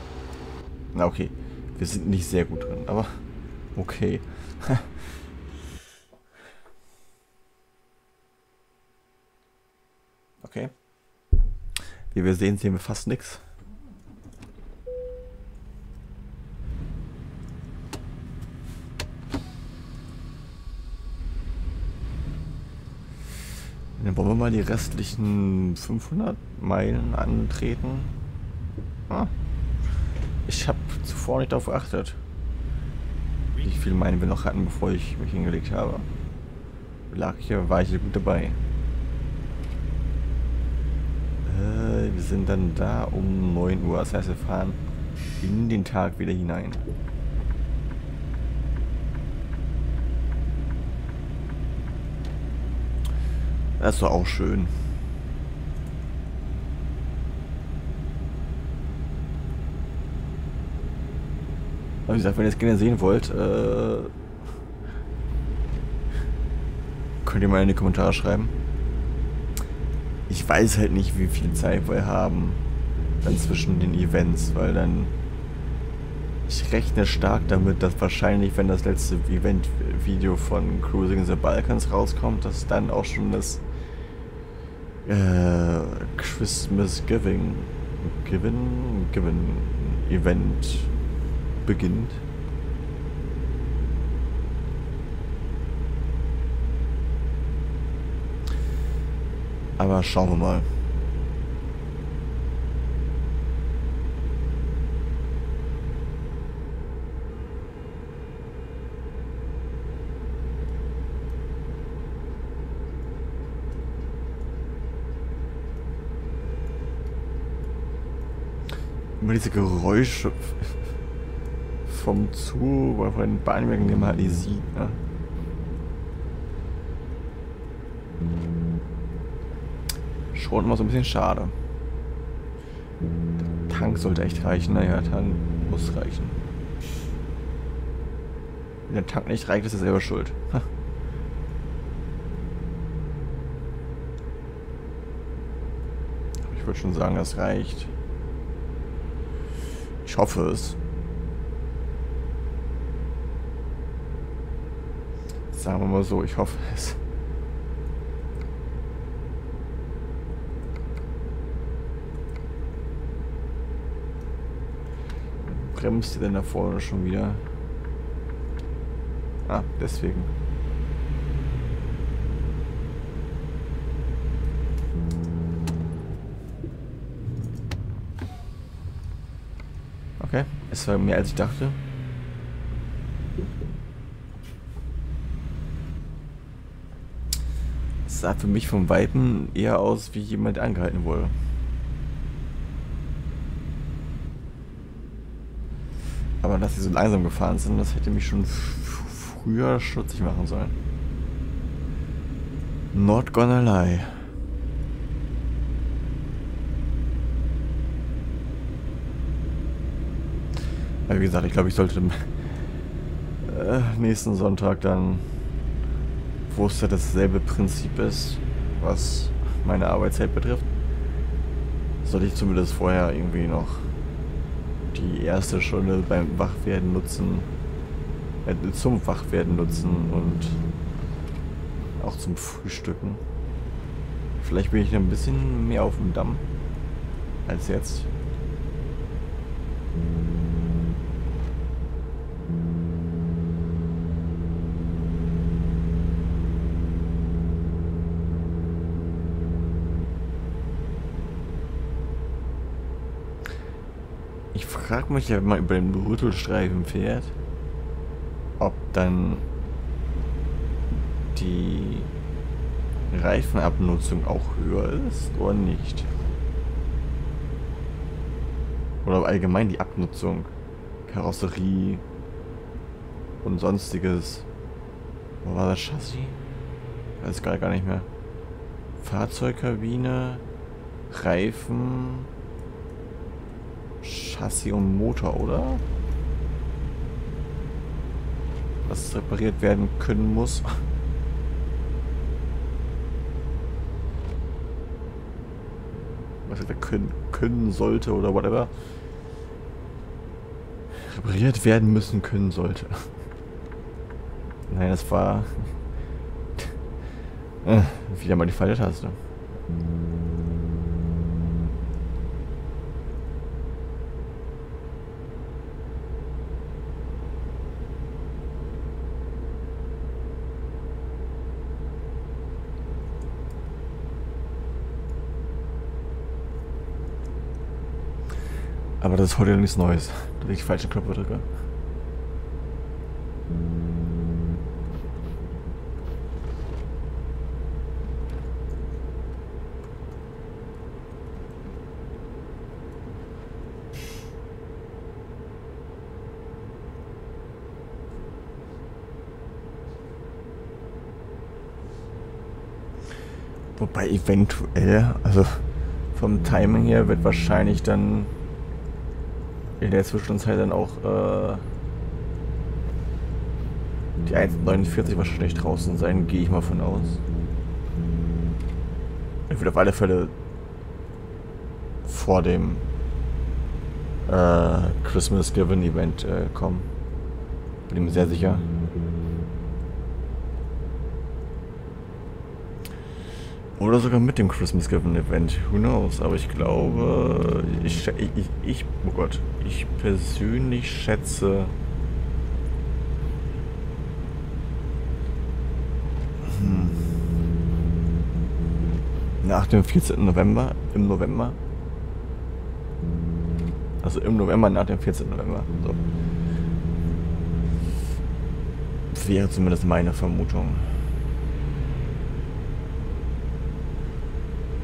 Na okay. Wir sind nicht sehr gut drin, aber okay. Okay. Wie wir sehen wir fast nichts. Dann wollen wir mal die restlichen 500 Meilen antreten. Ah, ich habe zuvor nicht darauf geachtet, wie viele Meilen wir noch hatten, bevor ich mich hingelegt habe. War ich gut dabei. Wir sind dann da um 9 Uhr, das heißt wir fahren in den Tag wieder hinein. Das ist doch auch schön. Aber wie gesagt, wenn ihr es gerne sehen wollt, könnt ihr mal in die Kommentare schreiben. Ich weiß halt nicht, wie viel Zeit wir haben dann zwischen den Events, weil dann ich rechne stark damit, dass wahrscheinlich, wenn das letzte Event-Video von Cruising the Balkans rauskommt, dass dann auch schon das Christmas Giving Event beginnt. Aber schauen wir mal. Immer diese Geräusche vom Zug oder von den Bahnwerken, die man halt nicht sieht, ne? Schon immer so ein bisschen schade. Der Tank sollte echt reichen. Naja, der Tank muss reichen. Wenn der Tank nicht reicht, ist er selber schuld. Ha. Ich würde schon sagen, das reicht. Ich hoffe es. Sagen wir mal so, ich hoffe es. Bremst ihr denn da vorne schon wieder? Ah, deswegen. Es war mehr als ich dachte. Es sah für mich vom Weitem eher aus wie jemand, der angehalten wurde. Aber dass sie so langsam gefahren sind, das hätte mich schon früher stutzig machen sollen. Not gonna lie. Wie gesagt, ich glaube, ich sollte am nächsten Sonntag dann, wo es ja dasselbe Prinzip ist, was meine Arbeitszeit betrifft, sollte ich zumindest vorher irgendwie noch die erste Stunde beim Wachwerden nutzen, zum Wachwerden nutzen und auch zum Frühstücken. Vielleicht bin ich ein bisschen mehr auf dem Damm als jetzt. Ich frage mich ja, wenn man über den Rüttelstreifen fährt, ob dann die Reifenabnutzung auch höher ist oder nicht. Oder allgemein die Abnutzung, Karosserie und sonstiges. Wo war das Chassis? Ich weiß gar nicht mehr. Fahrzeugkabine, Reifen, Chassis und Motor, oder? Was repariert werden können muss. Was er können sollte oder whatever. Repariert werden müssen können sollte. Nein, das war wieder mal die falsche Taste. Aber das ist heute nichts Neues, dass ich falsche Knöpfe drücke. Wobei eventuell, also vom Timing her wird wahrscheinlich dann in der Zwischenzeit dann auch die 1.49 wahrscheinlich draußen sein, gehe ich mal von aus. Ich würde auf alle Fälle vor dem Christmas Giving Event kommen. Bin mir sehr sicher. Oder sogar mit dem Christmas Giving Event, who knows, aber ich glaube Ich persönlich schätze... Nach dem 14. November, im November. Also im November nach dem 14. November. So. Das wäre zumindest meine Vermutung.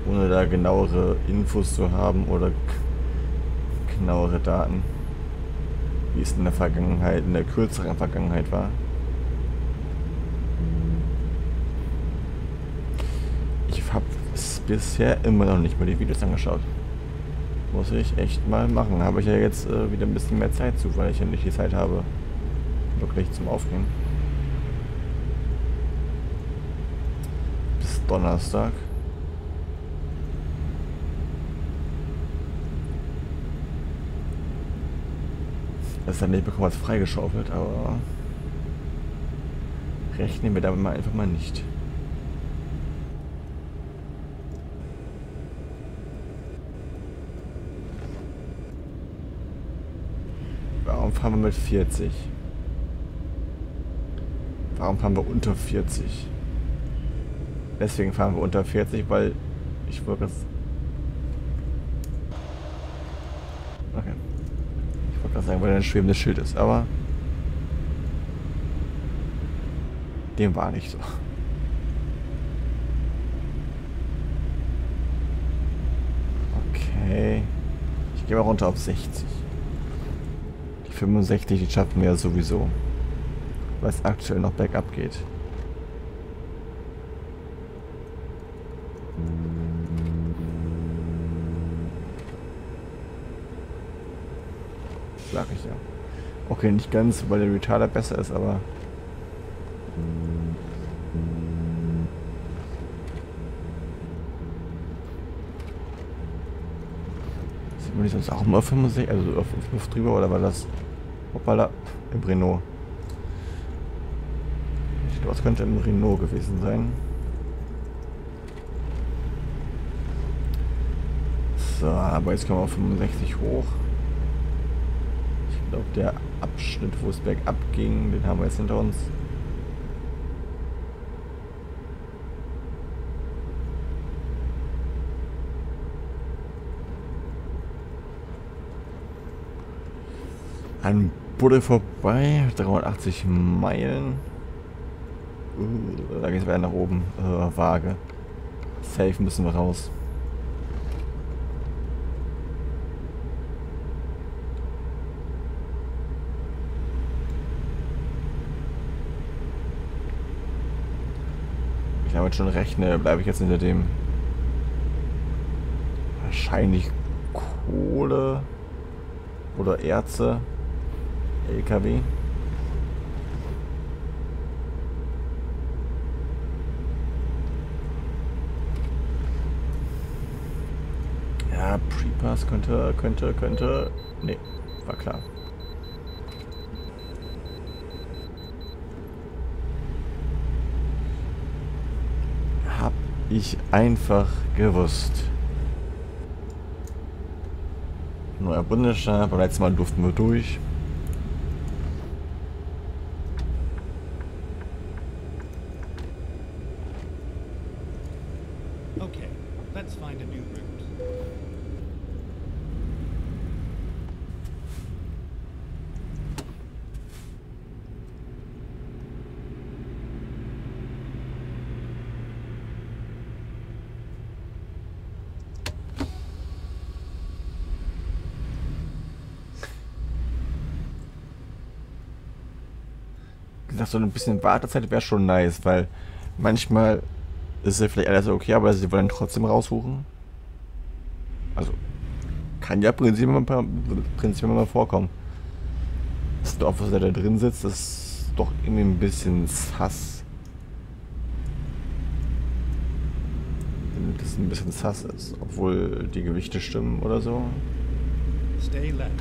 Ohne da genauere Infos zu haben oder genauere Daten, wie es in der Vergangenheit, in der kürzeren Vergangenheit war. Ich habe es bisher immer noch nicht mal die Videos angeschaut. Muss ich echt mal machen. Habe ich ja jetzt wieder ein bisschen mehr Zeit zu, weil ich ja nicht die Zeit habe, wirklich zum Aufnehmen. Bis Donnerstag. Das ist dann nicht bekommen als freigeschaufelt, aber rechnen wir damit mal einfach mal nicht. Warum fahren wir mit 40? Warum fahren wir unter 40? Deswegen fahren wir unter 40, weil ich wollte das... Okay. Ich wollte gerade sagen, weil da ein schwebendes Schild ist, aber... Dem war nicht so. Okay. Ich gehe mal runter auf 60. 65, die schaffen wir sowieso, weil es aktuell noch bergab geht. Sag ich ja. Okay, nicht ganz, weil der Retarder besser ist, aber... Sind wir nicht sonst auch immer 65, also auf 5 drüber, oder war das... Hoppala, im Renault. Ich glaube, das könnte im Renault gewesen sein. So, aber jetzt kommen wir auf 65 hoch. Ich glaube, der Abschnitt, wo es bergab ging, den haben wir jetzt hinter uns. An Budde vorbei, 380 Meilen. Da geht es weiter nach oben. Waage. Safe müssen wir raus. Ich damit schon rechne, bleibe ich jetzt hinter dem. Wahrscheinlich Kohle oder Erze. LKW. Ja, Prepass könnte. Ne, war klar. Hab ich einfach gewusst. Neuer Bundesstaat, beim letzten Mal durften wir durch. So ein bisschen Wartezeit wäre schon nice, weil manchmal ist ja vielleicht alles okay, aber sie wollen trotzdem raussuchen. Also kann ja prinzipiell mal vorkommen. Das Dorf, was da drin sitzt, ist doch irgendwie ein bisschen sass. Damit es ein bisschen sass ist, obwohl die Gewichte stimmen oder so. Stay left.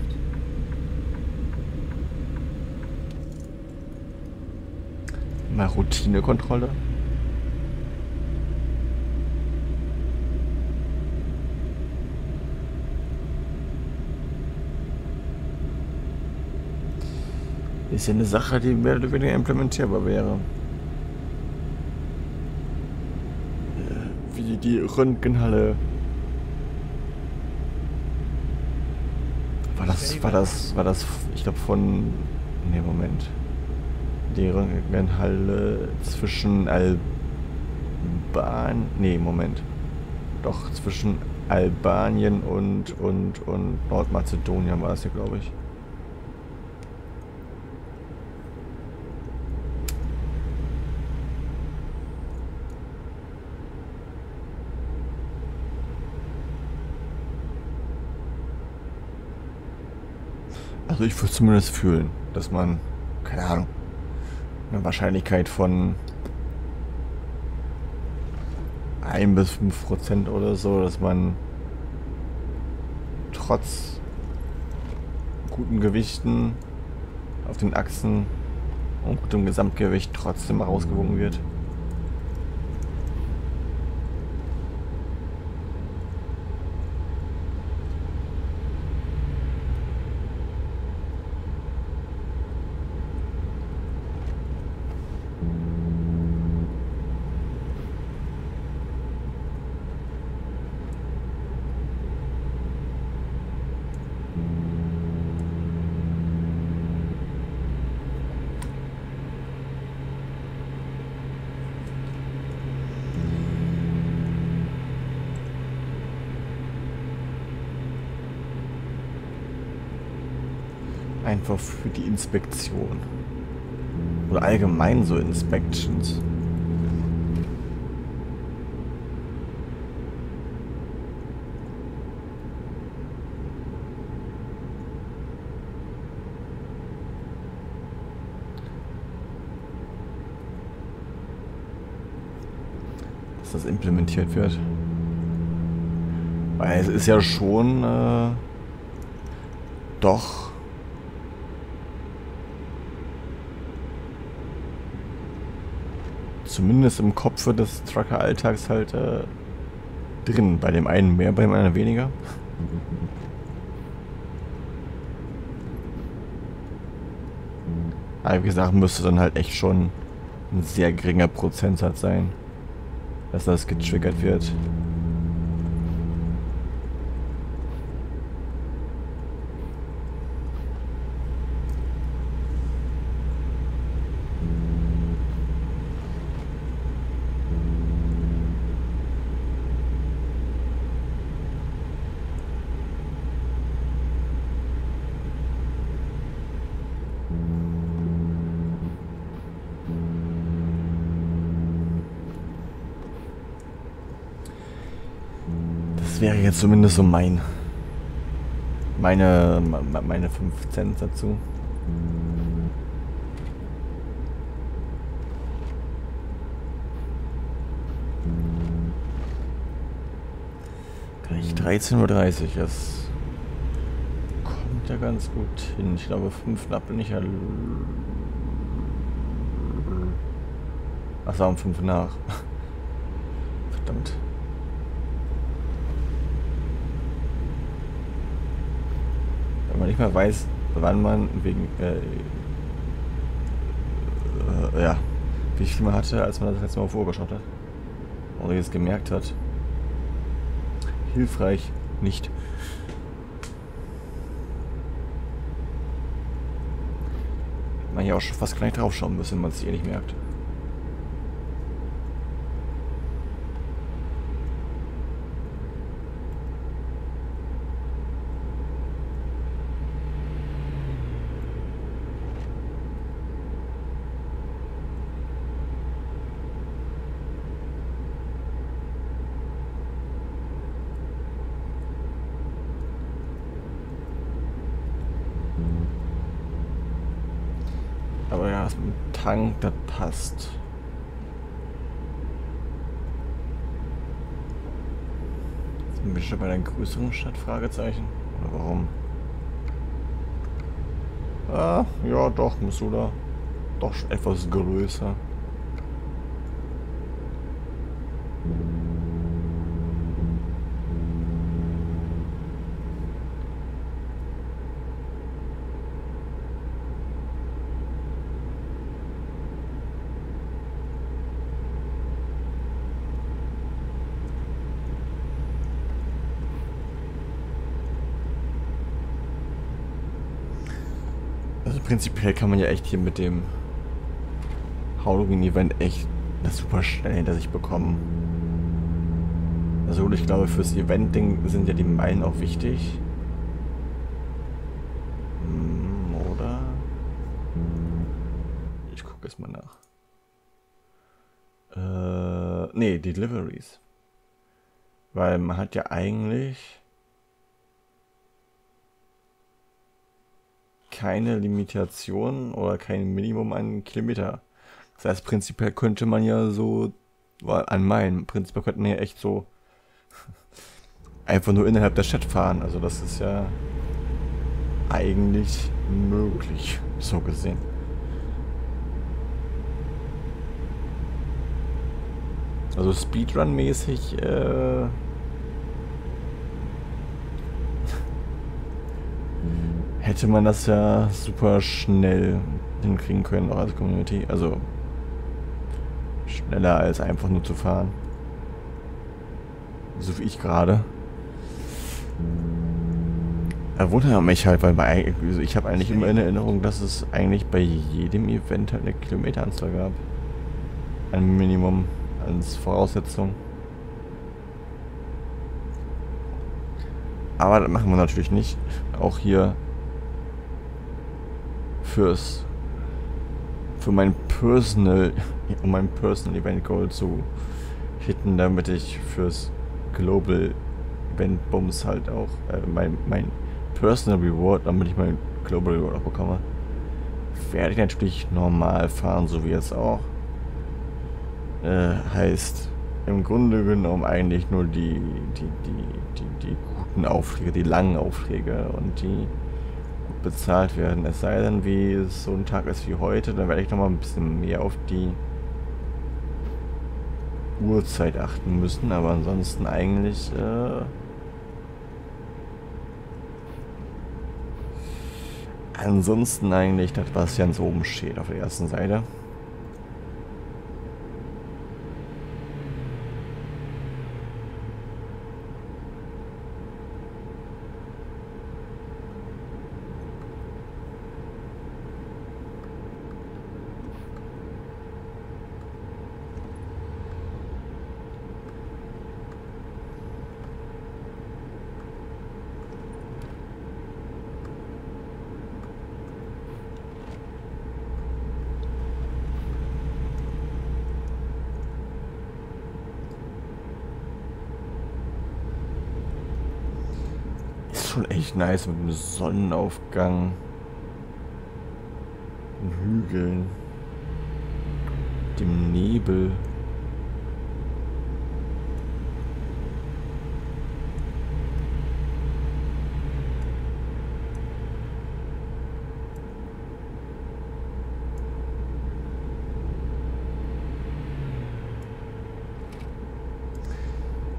Mal Routinekontrolle. Ist ja eine Sache, die mehr oder weniger implementierbar wäre. Wie die Röntgenhalle. War das, ich glaube von, ne Moment. Die Röntgenhalle zwischen Albanien, ne Moment. Doch, zwischen Albanien und Nordmazedonien war es ja, glaube ich. Also ich würde zumindest fühlen, dass man, keine Ahnung, eine Wahrscheinlichkeit von 1 bis 5% oder so, dass man trotz guten Gewichten auf den Achsen und gutem Gesamtgewicht trotzdem rausgewogen wird. Einfach für die Inspektion. Oder allgemein so Inspections. Dass das implementiert wird. Weil es ist ja schon doch zumindest im Kopf des Trucker-Alltags halt drin. Bei dem einen mehr, bei dem anderen weniger. Aber wie gesagt, müsste dann halt echt schon ein sehr geringer Prozentsatz sein, dass das getriggert wird. Wäre jetzt zumindest so meine 5 Cent dazu. Gleich 13:30 Uhr, das kommt ja ganz gut hin. Ich glaube 5 nach bin ich ja. Achso, um 5 nach. Verdammt. Man nicht mal weiß, wann man wegen ja, wie viel man hatte, als man das letzte Mal auf Uhr geschaut hat oder jetzt gemerkt hat. Hilfreich nicht. Man ja auch schon fast gleich draufschauen müssen, wenn man es eh nicht merkt. Tank, das passt. Jetzt bin ich schon bei einer größeren Stadt? Fragezeichen. Oder warum? Ah, ja doch, Missoula. Doch etwas größer. prinzipiell kann man ja echt hier mit dem Halloween Event echt das super schnell hinter sich bekommen. Also ich glaube, fürs Event-Ding sind ja die Meilen auch wichtig. Oder? Ich gucke jetzt mal nach. Nee, Deliveries. Weil man hat ja eigentlich keine Limitation oder kein Minimum an Kilometer. Das heißt, prinzipiell könnte man ja so, an Meilen, prinzipiell könnte man ja echt so einfach nur innerhalb der Stadt fahren. Also das ist ja eigentlich möglich, so gesehen. Also Speedrun-mäßig hätte man das ja super schnell hinkriegen können, auch als Community. Also schneller als einfach nur zu fahren. So wie ich gerade. Er wundert mich halt, weil bei, also ich habe eigentlich immer in Erinnerung, dass es eigentlich bei jedem Event halt eine Kilometeranzahl gab. Ein Minimum als Voraussetzung. Aber das machen wir natürlich nicht. Auch hier für mein Personal, um mein Personal Event Goal zu hitten, damit ich fürs Global Event Bums halt auch mein Personal Reward, damit ich mein Global Reward auch bekomme, werde ich natürlich normal fahren, so wie jetzt auch. Heißt im Grunde genommen eigentlich nur die guten Aufträge, die langen Aufträge und die gut bezahlt werden. Es sei denn, wie es so ein Tag ist wie heute, dann werde ich nochmal ein bisschen mehr auf die Uhrzeit achten müssen, aber ansonsten eigentlich das, was hier ganz oben steht auf der ersten Seite. Schon echt nice mit dem Sonnenaufgang und Hügeln, dem Nebel.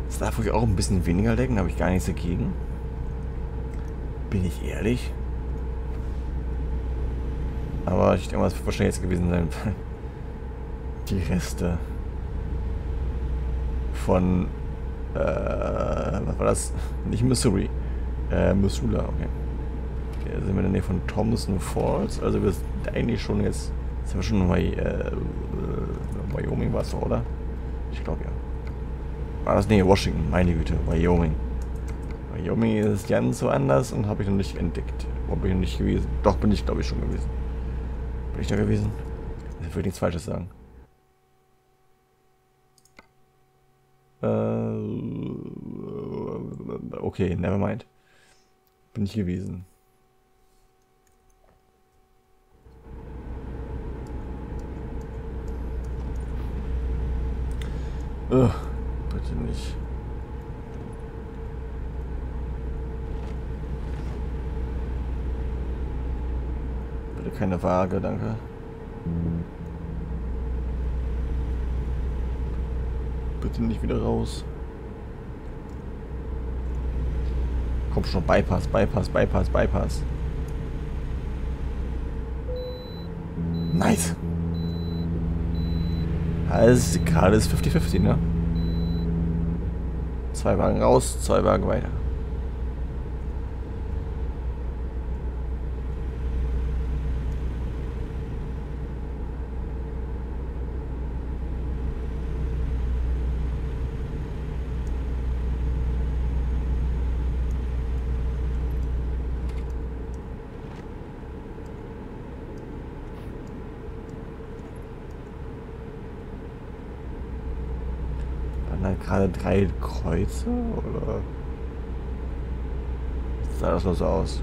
Es darf ruhig auch ein bisschen weniger lecken, habe ich gar nichts dagegen. Bin ich ehrlich? Aber ich denke mal, das wird wahrscheinlich jetzt gewesen sein, weil die Reste von was war das? Nicht Missouri. Missoula, okay. Okay, da sind wir in der Nähe von Thomson Falls. Also wir sind eigentlich schon jetzt. Sind wir schon bei Wyoming war es doch, oder? Ich glaube ja. War das? Nee, Washington, meine Güte, Wyoming. Wyoming ist ganz anders und habe ich noch nicht entdeckt. Wo bin ich noch nicht gewesen? Doch, bin ich glaube ich schon gewesen. Bin ich da gewesen? Ich würde nichts Falsches sagen. Okay, nevermind. Bin ich gewesen. Bitte nicht. Keine Waage, danke. Bitte nicht wieder raus. Komm schon, Bypass, Bypass, Bypass, Bypass. Nice. Also gerade ist 50-50, ne? 2 Wagen raus, 2 Wagen weiter. gerade drei Kreuze oder sah das nur so aus?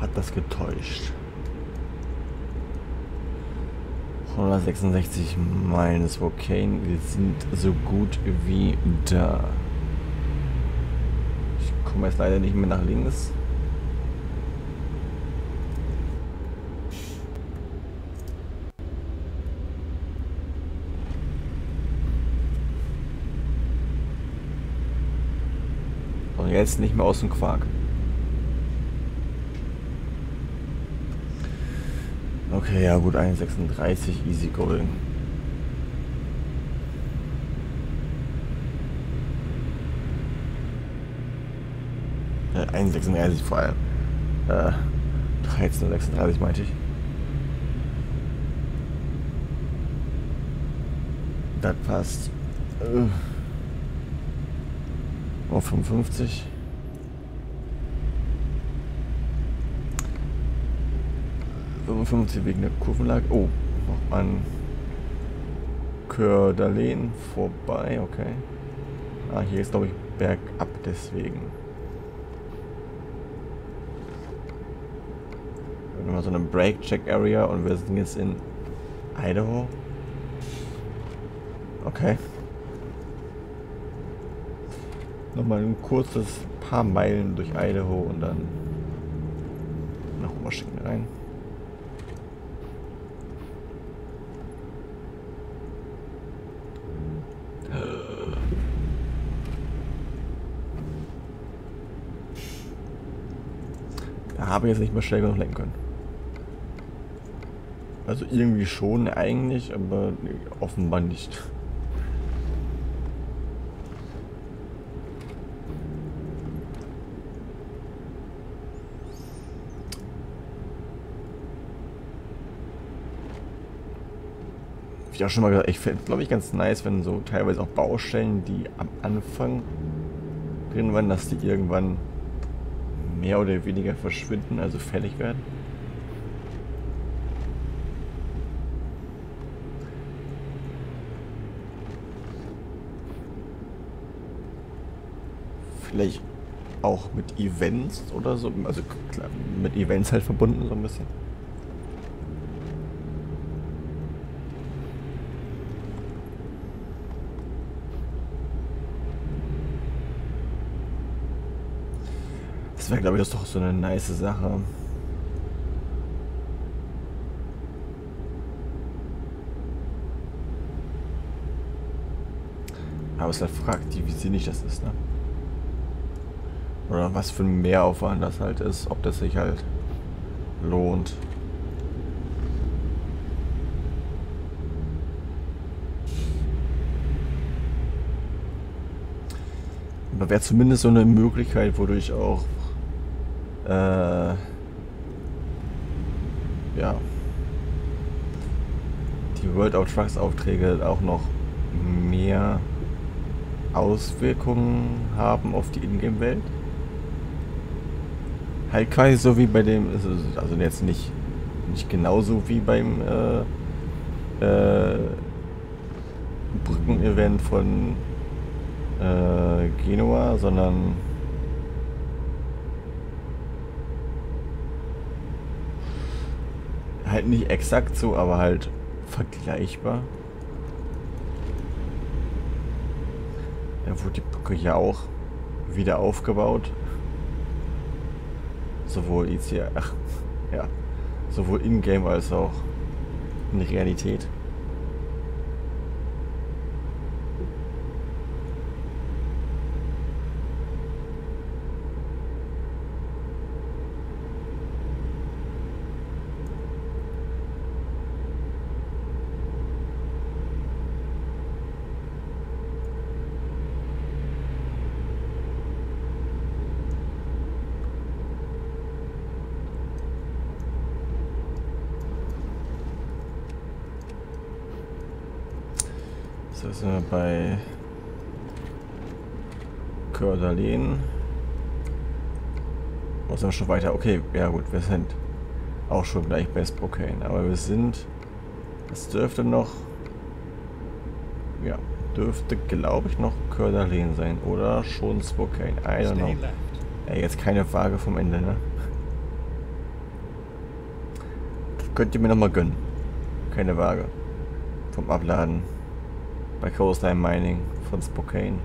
Hat das getäuscht? 166 Meilen ist Spokane. Wir sind so gut wie da. Ich komme jetzt leider nicht mehr nach links. Und jetzt nicht mehr aus dem Quark. Okay, ja gut, 1,36, easy going. Ja, 1,36 vor allem. 13,36 meinte ich. Das passt. Auf 55. Wegen der Kurvenlage. Oh, noch an Coeur d'Alene vorbei, okay. Ah, hier ist glaube ich bergab, deswegen. Wir haben mal so eine Brake-Check-Area und wir sind jetzt in Idaho. Okay. Nochmal ein kurzes paar Meilen durch Idaho und dann nach Washington rein. Habe ich jetzt nicht mehr schnell genug lenken können. Also irgendwie schon eigentlich, aber offenbar nicht. Ich habe schon mal gesagt, ich finde es glaube ich ganz nice, wenn so teilweise auch Baustellen, die am Anfang drin waren, dass die irgendwann mehr oder weniger verschwinden, also fällig werden. Vielleicht auch mit Events oder so, also klar, mit Events halt verbunden so ein bisschen. Das wäre, glaube ich, das doch so eine nice Sache. Aber es halt fragt die, wie sinnig das ist, ne? Oder was für ein Mehraufwand das halt ist, ob das sich halt lohnt. Aber wäre zumindest so eine Möglichkeit, wodurch auch ja, die World of Trucks Aufträge auch noch mehr Auswirkungen haben auf die Ingame-Welt. Halt quasi so wie bei dem, also jetzt nicht genauso wie beim Brücken-Event von Genua, sondern halt nicht exakt so, aber halt vergleichbar. Da wurde die Brücke ja auch wieder aufgebaut. Sowohl sowohl in-game als auch in Realität. Das sind wir bei Coeur d'Alene. Wo sind wir schon weiter? Okay, ja gut, wir sind auch schon gleich bei Spokane. Aber wir sind, es dürfte noch, ja, dürfte, glaube ich, noch Coeur d'Alene sein oder schon Spokane. I don't know. Ja, jetzt keine Waage vom Ende, ne? Das könnt ihr mir nochmal gönnen. Keine Waage. Vom Abladen. Bei Coastline Mining von Spokane.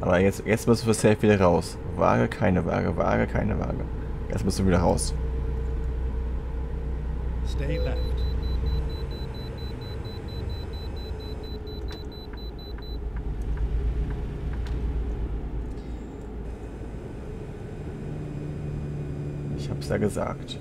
Aber jetzt müssen wir safe wieder raus. Waage, keine Waage, Waage, keine Waage. Jetzt müssen wir wieder raus. Stay left. Ich hab's ja gesagt.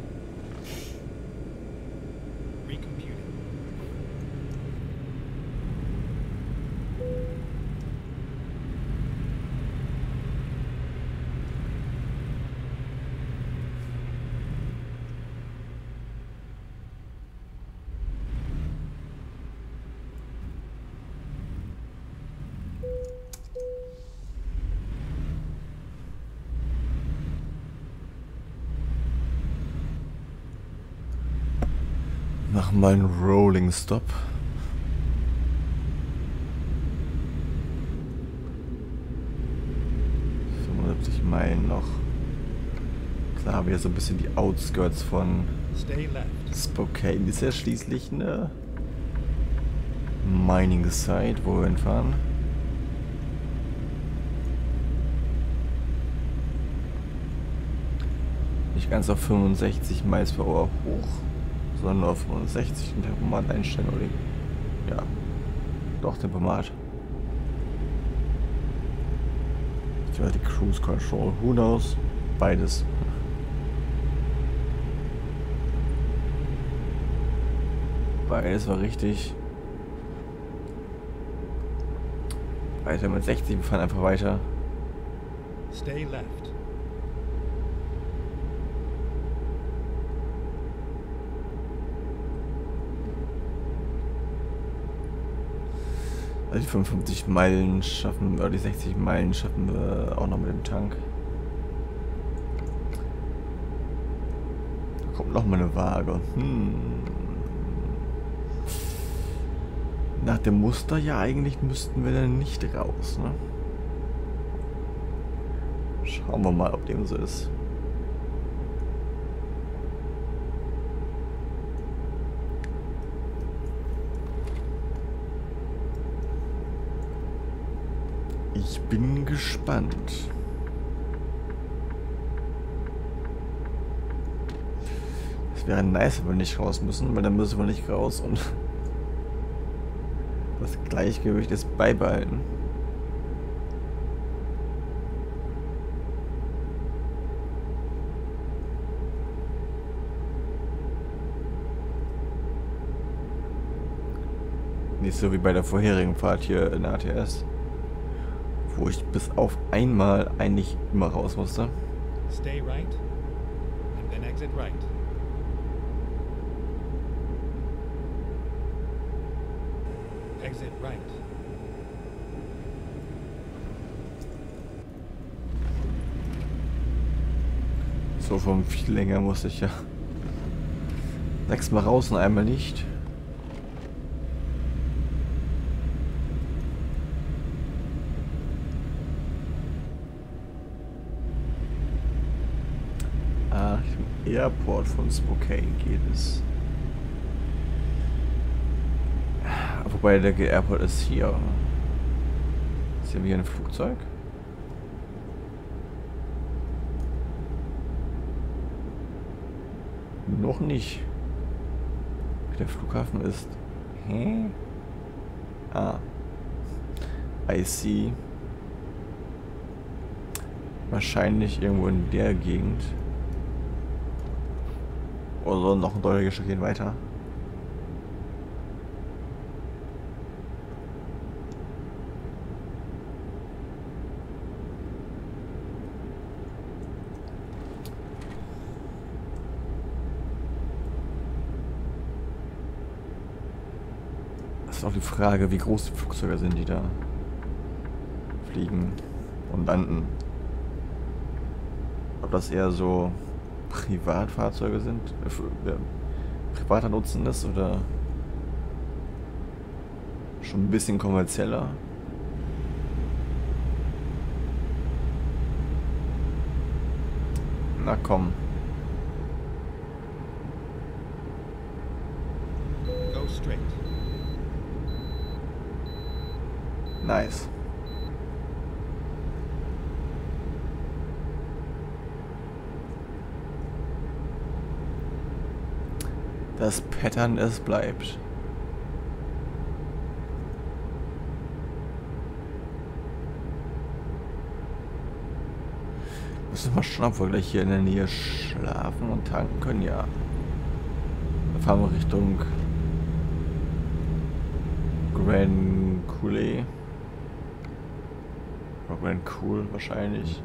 Mal ein Rolling Stop. So, 75 Meilen noch. Klar, wir so ein bisschen die Outskirts von Spokane. Ist ja schließlich eine Mining Site, wo wir hinfahren. Nicht ganz auf 65 Miles per Hour hoch. Sondern auf 65 in der Tempomat einstellen oder ja, doch Tempomat. Ich werde die Cruise Control, who knows, beides. Beides war richtig. Weiter mit 60, wir fahren einfach weiter. Stay left. Die 55 Meilen schaffen oder die 60 Meilen schaffen wir auch noch mit dem Tank. Da kommt noch mal eine Waage. Nach dem Muster ja eigentlich müssten wir dann nicht raus, ne? Schauen wir mal, ob dem so ist. Ich bin gespannt. Es wäre nice, wenn wir nicht raus müssen, weil dann müssen wir nicht raus und das Gleichgewicht ist beibehalten. Nicht so wie bei der vorherigen Fahrt hier in der ATS, wo ich bis auf einmal eigentlich immer raus musste. Stay right and then exit right. Exit right. So vom viel länger musste ich ja 6-mal raus und einmal nicht. Airport von Spokane geht es. Wobei der Airport ist hier. Ist hier wieder ein Flugzeug? Noch nicht. Der Flughafen ist. Hä? Ah. I see. Wahrscheinlich irgendwo in der Gegend. Oder noch ein deutliches Stückchen weiter. Das ist auch die Frage, wie groß die Flugzeuge sind, die da fliegen und landen. Ob das eher so Privatfahrzeuge sind, privater Nutzen ist oder schon ein bisschen kommerzieller. Na komm. Go straight. Nice. Das Pattern, es bleibt. Müssen wir schon obwohl gleich hier in der Nähe schlafen und tanken können, ja. Dann fahren wir Richtung Grand Coulee. Oder Grand Coulee wahrscheinlich.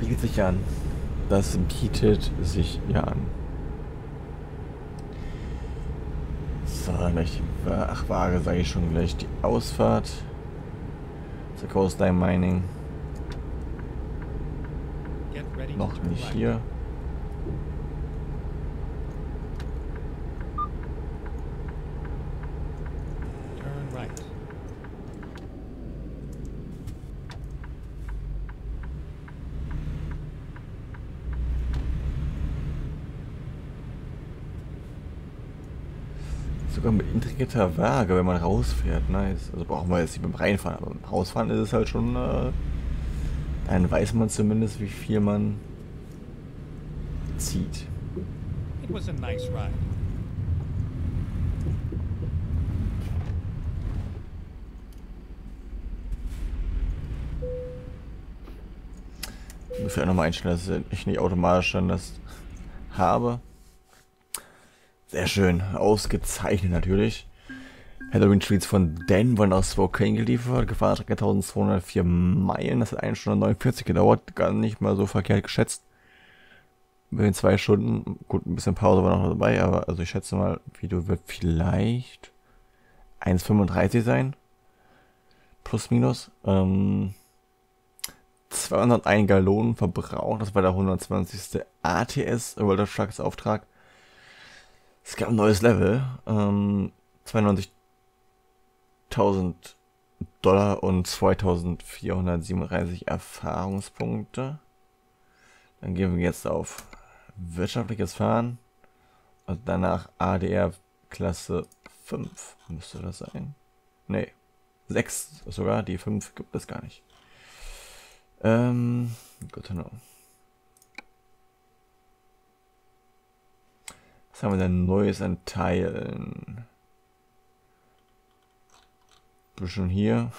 Bietet sich an. Das bietet sich ja an. So, gleich die Waage, sage ich schon, gleich die Ausfahrt zur Coastline Mining. Noch nicht hier. Mit integrierter Waage, wenn man rausfährt, nice. Also brauchen wir jetzt nicht beim Reinfahren, aber beim Rausfahren ist es halt schon, dann weiß man zumindest, wie viel man zieht. It was a nice ride. Ich muss ja nochmal einstellen, dass ich nicht automatisch dann das habe. Sehr schön, ausgezeichnet natürlich. Halloween Treats von Denver nach Spokane geliefert, Gefahrstrecke 1204 Meilen, das hat 1 Stunde 49 gedauert, gar nicht mal so verkehrt geschätzt. Mit den 2 Stunden, gut, ein bisschen Pause war noch dabei, aber also ich schätze mal, Video wird vielleicht 1,35 sein, plus minus. 201 Gallonen verbraucht, das war der 120. ATS, World of Trucks Auftrag. Es gab ein neues Level, $92.000 und 2437 Erfahrungspunkte. Dann gehen wir jetzt auf wirtschaftliches Fahren und danach ADR Klasse 5 müsste das sein. Ne, 6 sogar, die 5 gibt es gar nicht. Good to know. Was haben wir denn Neues an Teilen? Bisschen hier.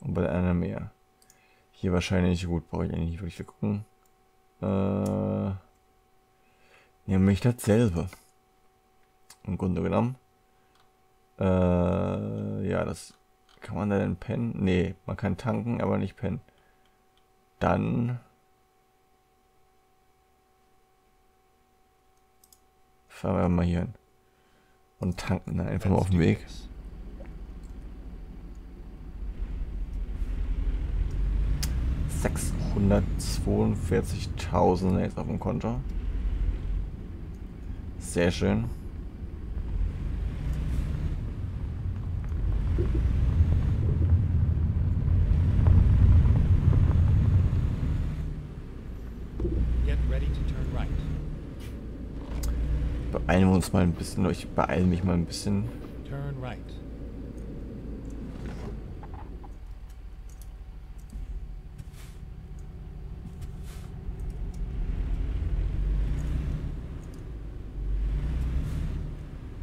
Und bei der anderen mehr. Hier wahrscheinlich, gut, brauche ich eigentlich nicht wirklich gucken. Nämlich dasselbe. Im Grunde genommen. Ja, das kann man da denn pennen? Nee, man kann tanken, aber nicht pennen. Dann fahren wir mal hier hin und tanken dann einfach mal auf dem Weg. $642.000 jetzt auf dem Konto. Sehr schön. Beeilen wir uns mal ein bisschen, ich beeile mich mal ein bisschen.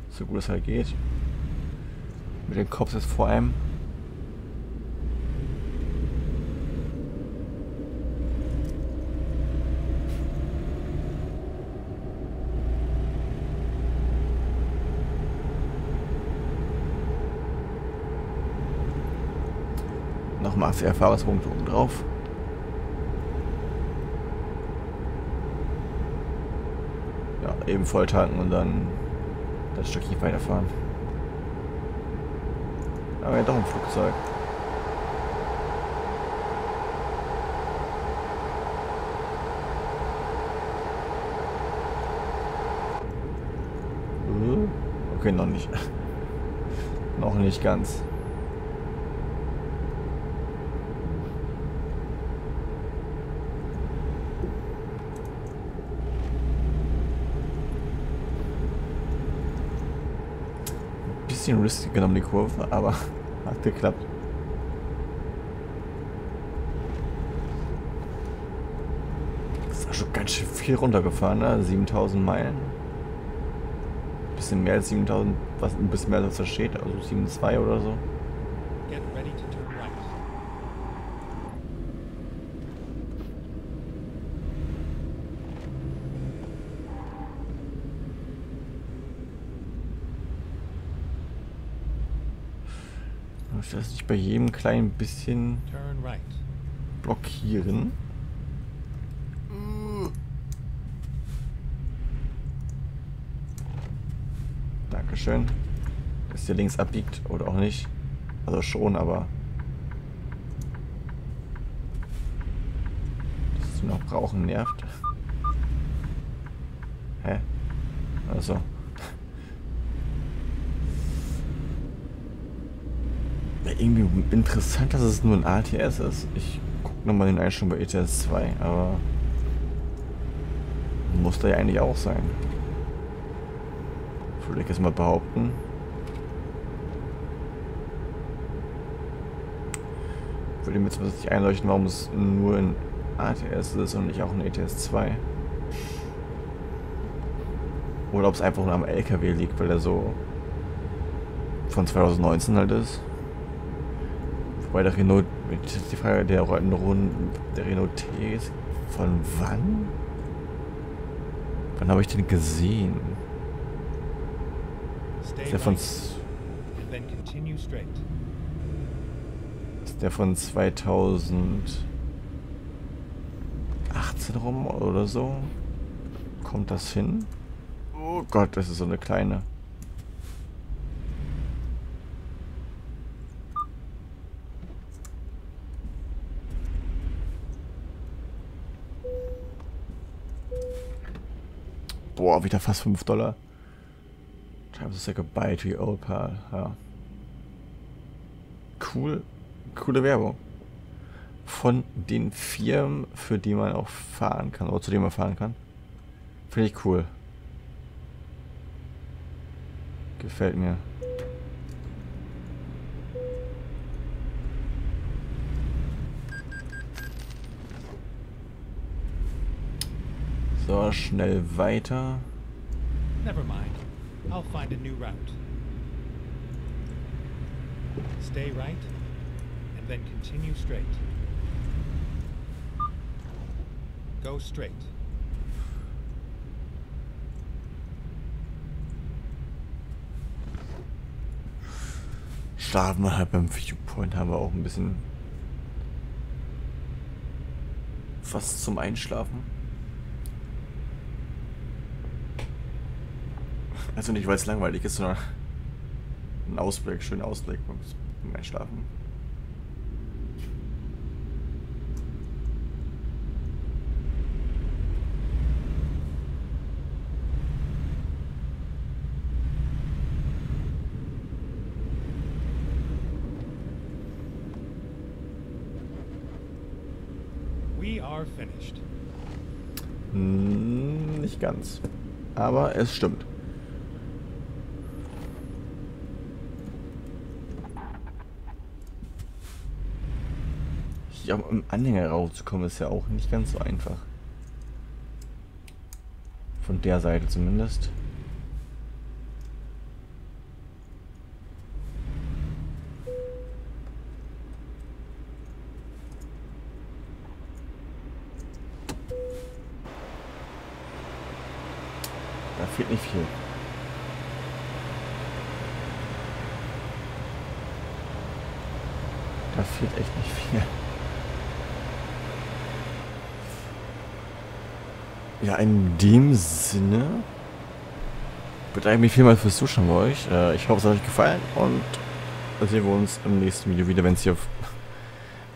So gut es halt geht. Mit dem Kopf ist vor allem. Nochmal 80 Erfahrungspunkte oben drauf. Ja, eben voll tanken und dann das Stückchen weiterfahren. Aber ja, doch ein Flugzeug. Okay, noch nicht. Noch nicht ganz. Ein bisschen risky genommen die Kurve, aber hat geklappt. Das ist auch schon ganz schön viel runtergefahren, ne? 7000 Meilen. Bisschen mehr als 7000, was ein bisschen mehr als da steht, also 7,2 oder so. Ich lasse dich bei jedem kleinen bisschen blockieren. Schön, dass hier links abbiegt oder auch nicht. Also schon, aber das noch brauchen nervt. Hä? Also. Ja, irgendwie interessant, dass es nur ein ATS ist. Ich gucke nochmal den Einstellung bei ETS2, aber muss da ja eigentlich auch sein. Würde ich jetzt mal behaupten. Würde mir jetzt nicht einleuchten, warum es nur ein ATS ist und nicht auch ein ETS2. Oder ob es einfach nur am LKW liegt, weil er so von 2019 halt ist. Wobei der Renault, die Frage der Renault T, von wann? Wann habe ich den gesehen? Ist der von 2018 rum oder so? Kommt das hin? Oh Gott, das ist so eine kleine. Boah, wieder fast $5. Time to say goodbye to your old pal. Ja. Cool, coole Werbung. Von den Firmen, für die man auch fahren kann, oder zu denen man fahren kann. Finde ich cool. Gefällt mir. So, schnell weiter. Never mind. I'll find a new route. Stay right and then continue straight. Go straight. Starten wir halt beim Viewpoint, haben wir auch ein bisschen was zum Einschlafen. Also nicht, weil es langweilig ist, sondern ein Ausblick, schöner Ausblick beim Einschlafen. We are finished. Nicht ganz, aber es stimmt. Ja, im Anhänger rauszukommen ist ja auch nicht ganz so einfach. Von der Seite zumindest. Da fehlt nicht viel. Da fehlt echt nicht viel. Ja, in dem Sinne bedanke mich vielmals fürs Zuschauen bei euch. Ich hoffe, es hat euch gefallen und dann sehen wir uns im nächsten Video wieder, wenn es hier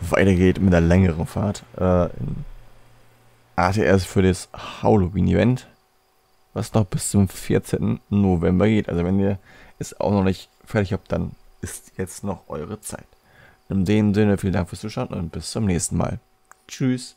weitergeht mit einer längeren Fahrt. In ATS für das Halloween Event, was noch bis zum 14. November geht. Also wenn ihr es auch noch nicht fertig habt, dann ist jetzt noch eure Zeit. In dem Sinne, vielen Dank fürs Zuschauen und bis zum nächsten Mal. Tschüss.